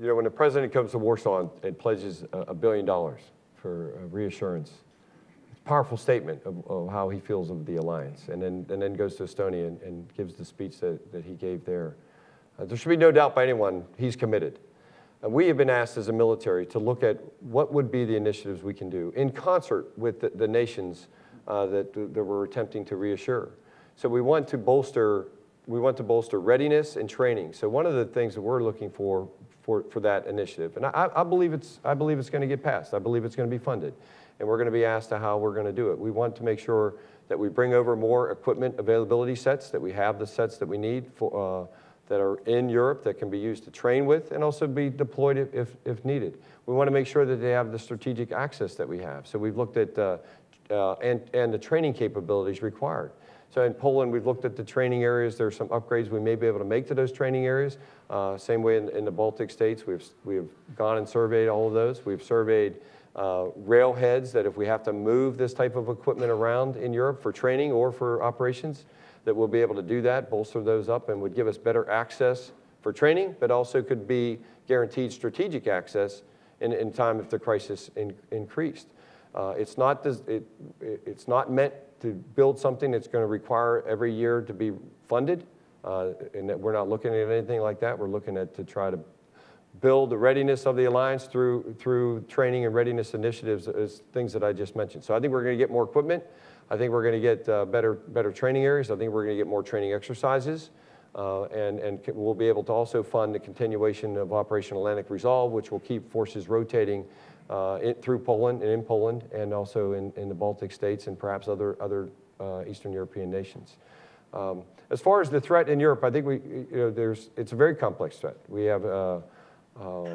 You know, when the president comes to Warsaw and, and pledges a, a billion dollars for uh, reassurance, it's a powerful statement of, of how he feels of the alliance, and then, and then goes to Estonia and, and gives the speech that, that he gave there. Uh, there should be no doubt by anyone, he's committed. And we have been asked as a military to look at what would be the initiatives we can do in concert with the, the nations uh, that, that we're attempting to reassure. So we want to bolster, we want to bolster readiness and training. So one of the things that we're looking for For, for that initiative, and I, I believe it's I believe it's going to get passed. I believe it's going to be funded, and we're going to be asked to how we're going to do it. We want to make sure that we bring over more equipment availability sets, that we have the sets that we need for, uh, that are in Europe that can be used to train with and also be deployed if if needed. We want to make sure that they have the strategic access that we have. So we've looked at uh, uh, and and the training capabilities required. So in Poland, we've looked at the training areas. There are some upgrades we may be able to make to those training areas. Uh, same way in, in the Baltic states, we've, we've gone and surveyed all of those. We've surveyed uh, railheads that if we have to move this type of equipment around in Europe for training or for operations, that we'll be able to do that, bolster those up, and would give us better access for training, but also could be guaranteed strategic access in, in time if the crisis in, increased. Uh, it's not, it, it's not meant to build something that's going to require every year to be funded, uh, and that we're not looking at anything like that. We're looking at to try to build the readiness of the alliance through, through training and readiness initiatives, as things that I just mentioned. So I think we're going to get more equipment. I think we're going to get uh, better, better training areas. I think we're going to get more training exercises. Uh, and, and we'll be able to also fund the continuation of Operation Atlantic Resolve, which will keep forces rotating Uh, it, through Poland and in Poland, and also in, in the Baltic states and perhaps other, other uh, Eastern European nations. Um, as far as the threat in Europe, I think we, you know, there's, it's a very complex threat. We have uh, uh,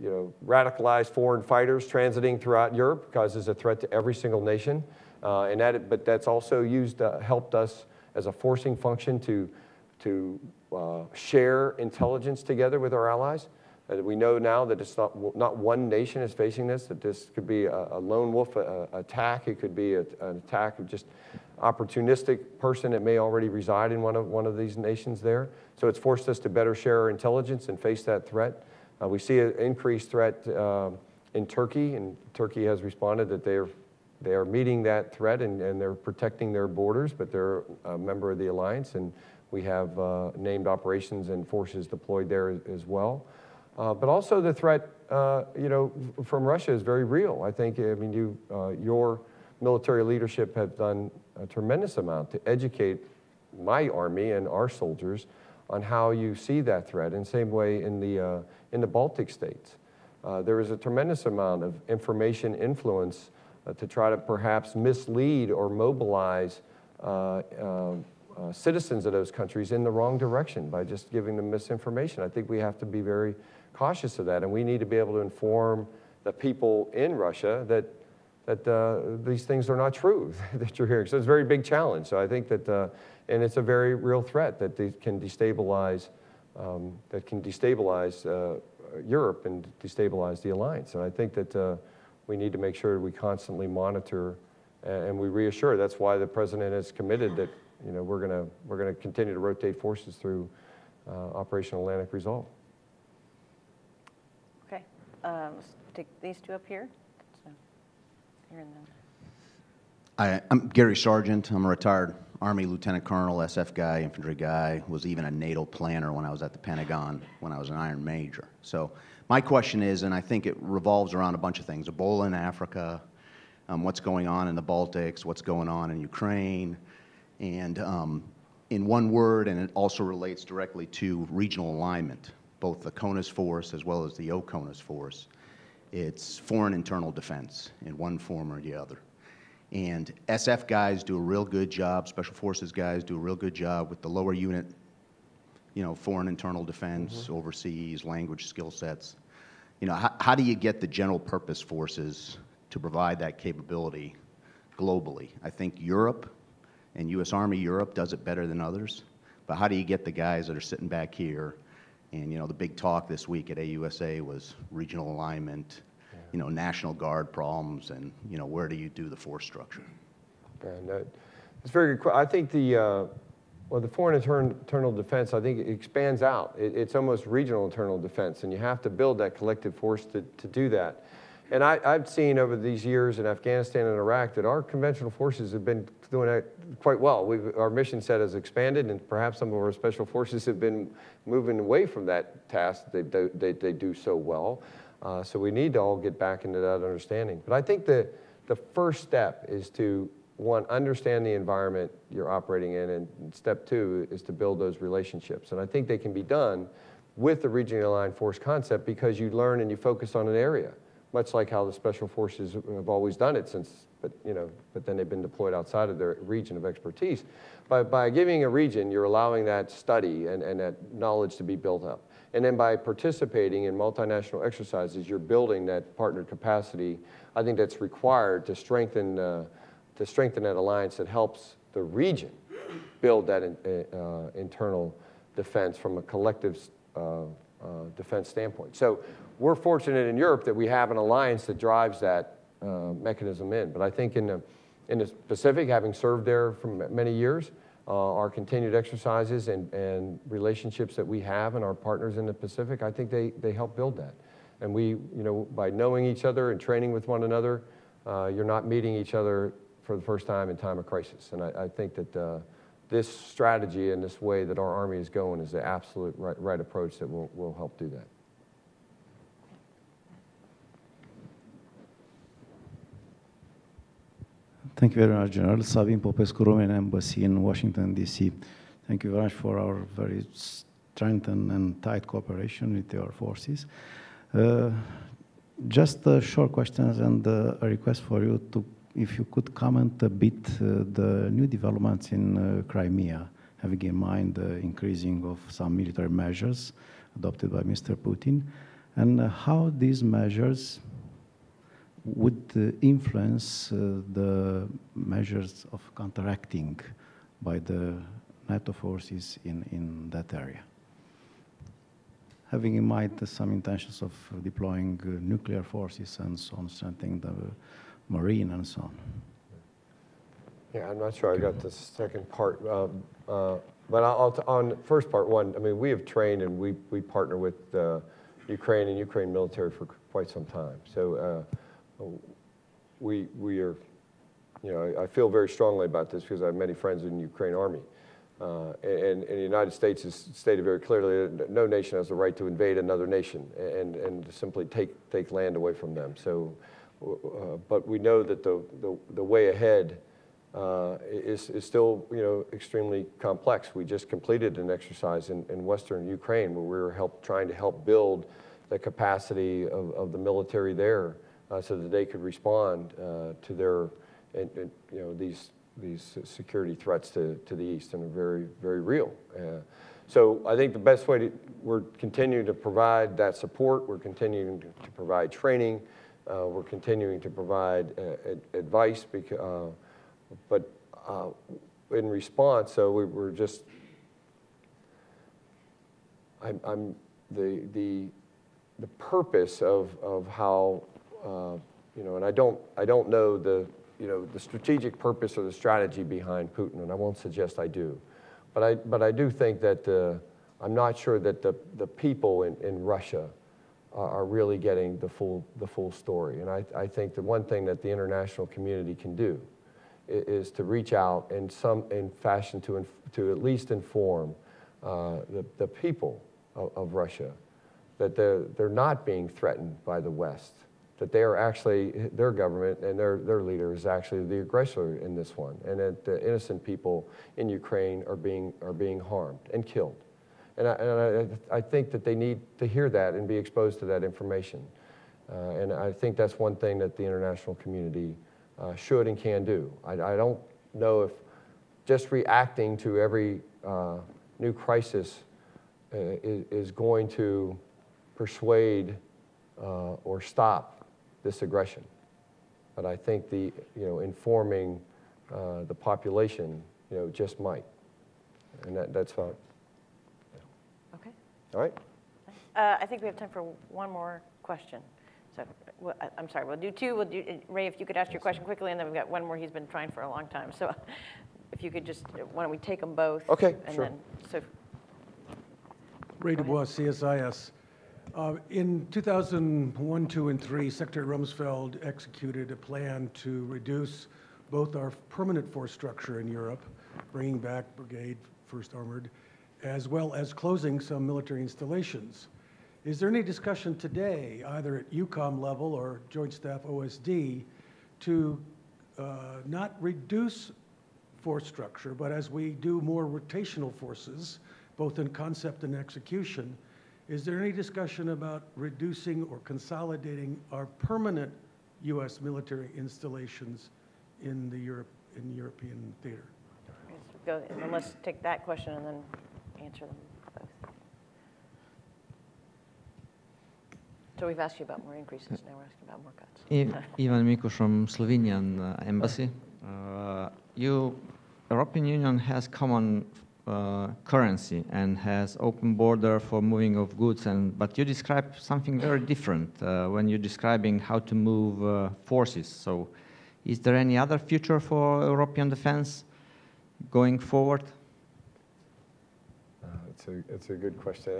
you know, radicalized foreign fighters transiting throughout Europe, causes a threat to every single nation, uh, and that, but that's also used, uh, helped us as a forcing function to, to uh, share intelligence together with our allies. Uh, we know now that it's not, not one nation is facing this, that this could be a, a lone wolf a, a attack. It could be a, an attack of just opportunistic person that may already reside in one of, one of these nations there. So it's forced us to better share our intelligence and face that threat. Uh, we see an increased threat uh, in Turkey, and Turkey has responded that they are, they are meeting that threat and, and they're protecting their borders, but they're a member of the alliance, and we have uh, named operations and forces deployed there as, as well. Uh, but also the threat, uh, you know, from Russia is very real. I think, I mean, you, uh, your military leadership have done a tremendous amount to educate my army and our soldiers on how you see that threat. In the same way in the, uh, in the Baltic states. Uh, there is a tremendous amount of information influence uh, to try to perhaps mislead or mobilize uh, uh, uh, citizens of those countries in the wrong direction by just giving them misinformation. I think we have to be very cautious of that, and we need to be able to inform the people in Russia that that uh, these things are not true that you're hearing. So it's a very big challenge. So I think that, uh, and it's a very real threat that they can destabilize, um, that can destabilize uh, Europe and destabilize the alliance. And I think that uh, we need to make sure that we constantly monitor and we reassure. That's why the president has committed that you know we're going to we're going to continue to rotate forces through uh, Operation Atlantic Resolve. Okay, um, let's take these two up here. I, I'm Gary Sargent. I'm a retired Army Lieutenant Colonel, S F guy, infantry guy, was even a NATO planner when I was at the Pentagon when I was an Iron Major. So my question is, and I think it revolves around a bunch of things, Ebola in Africa, um, what's going on in the Baltics, what's going on in Ukraine, and um, in one word, and it also relates directly to regional alignment, both the CONUS force as well as the OCONUS force. It's foreign internal defense in one form or the other. And S F guys do a real good job, Special Forces guys do a real good job with the lower unit, you know, foreign internal defense, mm-hmm. overseas, language skill sets. You know, how, how do you get the general purpose forces to provide that capability globally? I think Europe and U S Army Europe does it better than others, but how do you get the guys that are sitting back here? And, you know, the big talk this week at A U S A was regional alignment, yeah. you know, National Guard problems, and, you know, where do you do the force structure? And, uh, it's very good. I think the, uh, well, the foreign intern internal defense, I think it expands out. It, it's almost regional internal defense, and you have to build that collective force to, to do that. And I, I've seen over these years in Afghanistan and Iraq that our conventional forces have been doing that quite well. We've, our mission set has expanded, and perhaps some of our special forces have been moving away from that task that they, they, they do so well. Uh, so we need to all get back into that understanding. But I think the, the first step is to, one, understand the environment you're operating in, and step two is to build those relationships. And I think they can be done with the regionally aligned force concept because you learn and you focus on an area, much like how the special forces have always done it since, but, you know, but then they've been deployed outside of their region of expertise. By, by giving a region, you're allowing that study and, and that knowledge to be built up. And then by participating in multinational exercises, you're building that partner capacity. I think that's required to strengthen, uh, to strengthen that alliance that helps the region build that in, uh, internal defense from a collective uh, Uh, defense standpoint. So we're fortunate in Europe that we have an alliance that drives that uh, mechanism in. But I think in the, in the Pacific, having served there for many years, uh, our continued exercises and, and relationships that we have and our partners in the Pacific, I think they, they help build that. And we, you know, by knowing each other and training with one another, uh, you're not meeting each other for the first time in time of crisis. And I, I think that uh, this strategy and this way that our Army is going is the absolute right, right approach that will, will help do that. Thank you very much, General. Sabin Popescu, Romanian Embassy in Washington, D C. Thank you very much for our very strengthened and tight cooperation with your forces. Uh, just a short questions and a request for you to if you could comment a bit uh, the new developments in uh, Crimea, having in mind the increasing of some military measures adopted by Mister Putin, and uh, how these measures would uh, influence uh, the measures of counteracting by the NATO forces in, in that area. Having in mind uh, some intentions of deploying uh, nuclear forces and so on, strengthening the Marine and so on. Yeah, I'm not sure I got the second part, um, uh, but I'll, I'll on first part one. I mean, we have trained and we we partner with uh, Ukraine and Ukraine military for quite some time. So uh, we we are, you know, I, I feel very strongly about this because I have many friends in the Ukraine Army, uh, and, and the United States has stated very clearly that no nation has the right to invade another nation and and simply take take land away from them. So. Uh, but we know that the, the, the way ahead uh, is, is still, you know, extremely complex. We just completed an exercise in, in Western Ukraine where we were help, trying to help build the capacity of, of the military there, uh, so that they could respond uh, to their, and, and, you know, these these security threats to, to the east, and are very, very real. Uh, so I think the best way to, we're continuing to provide that support, we're continuing to provide training, uh, we're continuing to provide uh, ad advice, because, uh, but uh, in response, so we were just, I'm, I'm the, the, the purpose of, of how, uh, you know, and I don't, I don't know the, you know, the strategic purpose or the strategy behind Putin, and I won't suggest I do. But I, but I do think that uh, I'm not sure that the, the people in, in Russia are, are really getting the full, the full story. And I, I think the one thing that the international community can do is, is to reach out in some in fashion to, inf to at least inform uh, the, the people of, of Russia that they're, they're not being threatened by the West, that they are actually, their government and their, their leader is actually the aggressor in this one, and that the innocent people in Ukraine are being, are being harmed and killed. And, I, and I, I think that they need to hear that and be exposed to that information. Uh, and I think that's one thing that the international community uh, should and can do. I, I don't know if just reacting to every uh, new crisis uh, is, is going to persuade uh, or stop this aggression, but I think the, you know, informing uh, the population, you know, just might, and that, that's fine. Yeah. Okay. All right. Uh, I think we have time for one more question. So, well, I'm sorry, we'll do two. We'll do, Ray, if you could ask your question quickly, and then we've got one more he's been trying for a long time. So, if you could just, why don't we take them both? Okay, and sure. Then, so, Ray DuBois, C S I S. Uh, in two thousand one, two, and three, Secretary Rumsfeld executed a plan to reduce both our permanent force structure in Europe, bringing back Brigade First Armored, as well as closing some military installations. Is there any discussion today, either at U COM level or Joint Staff O S D, to uh, not reduce force structure, but as we do more rotational forces, both in concept and execution, is there any discussion about reducing or consolidating our permanent U S military installations in the Europe, in European theater? Go, and let's take that question and then answer them both. So we've asked you about more increases, now we're asking about more cuts. Ivan Mikuš from Slovenian embassy. Uh, you, European Union has common Uh, currency and has open border for moving of goods, and but you describe something very different uh, when you're describing how to move uh, forces. So is there any other future for European defense going forward? Uh, it's, a, it's a good question.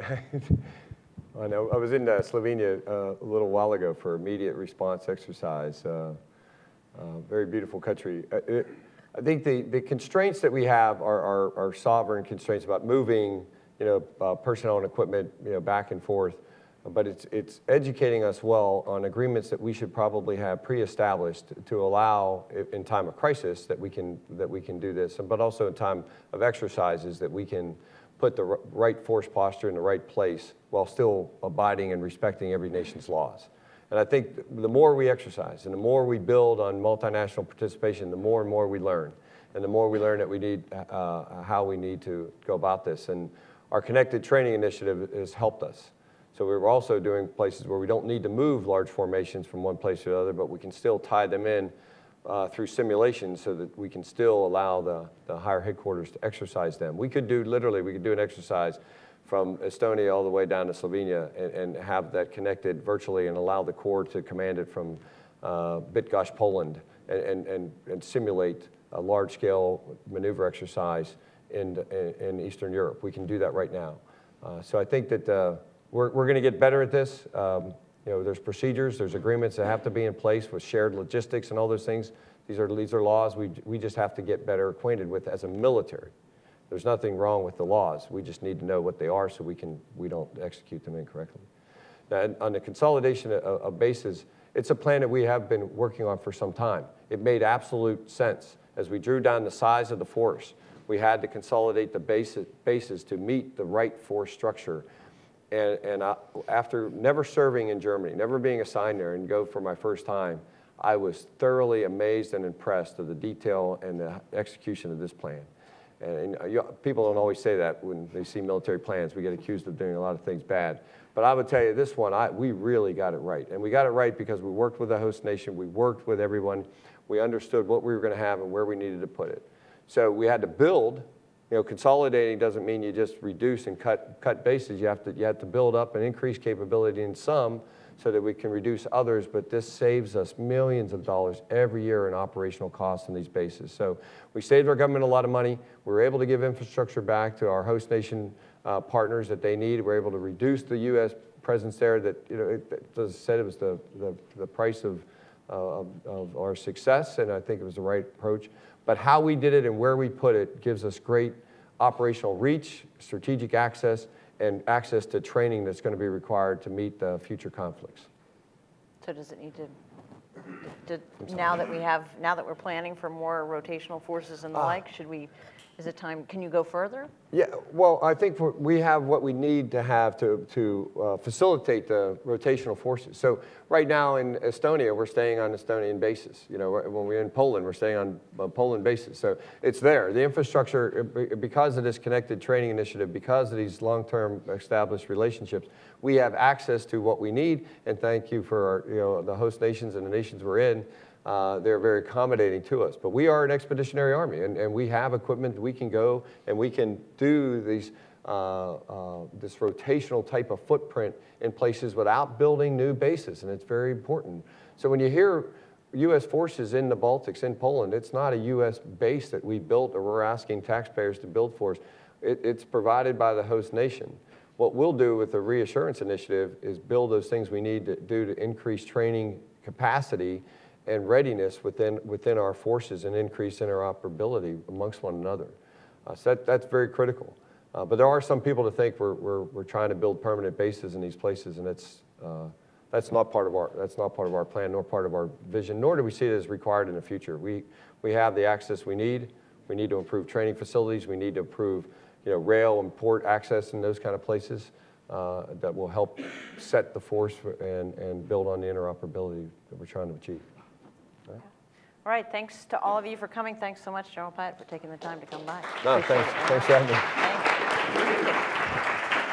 I know I was in uh, Slovenia uh, a little while ago for immediate response exercise. Uh, uh, very beautiful country. Uh, it, I think the, the constraints that we have are, are, are sovereign constraints about moving, you know, uh, personnel and equipment, you know, back and forth. But it's, it's educating us well on agreements that we should probably have pre-established to allow, in time of crisis, that we can that we can do this, but also in time of exercises that we can put the right force posture in the right place while still abiding and respecting every nation's laws. And I think the more we exercise and the more we build on multinational participation, the more and more we learn. And the more we learn that we need, uh, how we need to go about this. And our Connected Training Initiative has helped us. So we're also doing places where we don't need to move large formations from one place to the other, but we can still tie them in uh, through simulation so that we can still allow the, the higher headquarters to exercise them. We could do, literally, we could do an exercise from Estonia all the way down to Slovenia and, and have that connected virtually and allow the Corps to command it from uh, Bydgoszcz, Poland, and, and, and, and simulate a large-scale maneuver exercise in, in Eastern Europe. We can do that right now. Uh, so I think that uh, we're, we're gonna get better at this. Um, you know, there's procedures, there's agreements that have to be in place with shared logistics and all those things. These are, these are laws we, we just have to get better acquainted with as a military. There's nothing wrong with the laws. We just need to know what they are so we can we don't execute them incorrectly. Now, on the consolidation of, of bases, it's a plan that we have been working on for some time. It made absolute sense. As we drew down the size of the force, we had to consolidate the base, bases to meet the right force structure. And, and I, after never serving in Germany, never being assigned there, and go for my first time, I was thoroughly amazed and impressed of the detail and the execution of this plan. And, and you, people don't always say that when they see military plans. We get accused of doing a lot of things bad. But I would tell you, this one, I, we really got it right. And we got it right because we worked with the host nation. We worked with everyone. We understood what we were going to have and where we needed to put it. So we had to build. You know, consolidating doesn't mean you just reduce and cut, cut bases. You have, to, you have to build up and increase capability in some so that we can reduce others, but this saves us millions of dollars every year in operational costs in these bases. So we saved our government a lot of money. We were able to give infrastructure back to our host nation uh, partners that they need. We were able to reduce the U S presence there that, you know, it, it said it was the, the, the price of, uh, of, of our success, and I think it was the right approach. But how we did it and where we put it gives us great operational reach, strategic access, and access to training that's going to be required to meet the future conflicts. So does it need to, to now that we have, now that we're planning for more rotational forces and the uh, like, should we, is it time, can you go further? Yeah, well, I think for, we have what we need to have to, to uh, facilitate the rotational forces. So right now in Estonia, we're staying on Estonian bases. You know, when we're in Poland, we're staying on uh, Poland bases. So it's there. The infrastructure, because of this connected training initiative, because of these long-term established relationships, we have access to what we need. And thank you for our, you know, the host nations and the nations we're in. Uh, they're very accommodating to us. But we are an expeditionary army, and, and we have equipment. We can go and we can do these, uh, uh, this rotational type of footprint in places without building new bases, and it's very important. So when you hear U S forces in the Baltics, in Poland, it's not a U S base that we built or we're asking taxpayers to build for us. It, it's provided by the host nation. What we'll do with the reassurance initiative is build those things we need to do to increase training capacity and readiness within, within our forces and increase interoperability amongst one another. Uh, so that, that's very critical. Uh, but there are some people that think we're, we're, we're trying to build permanent bases in these places, and that's, uh, that's, not part of our, that's not part of our plan, nor part of our vision, nor do we see it as required in the future. We, we have the access we need. We need to improve training facilities. We need to improve, you know, rail and port access in those kind of places uh, that will help set the force and, and build on the interoperability that we're trying to achieve. All right, thanks to all of you for coming. Thanks so much, General Piatt, for taking the time to come by. No, thanks. Thanks for having me. Thank you.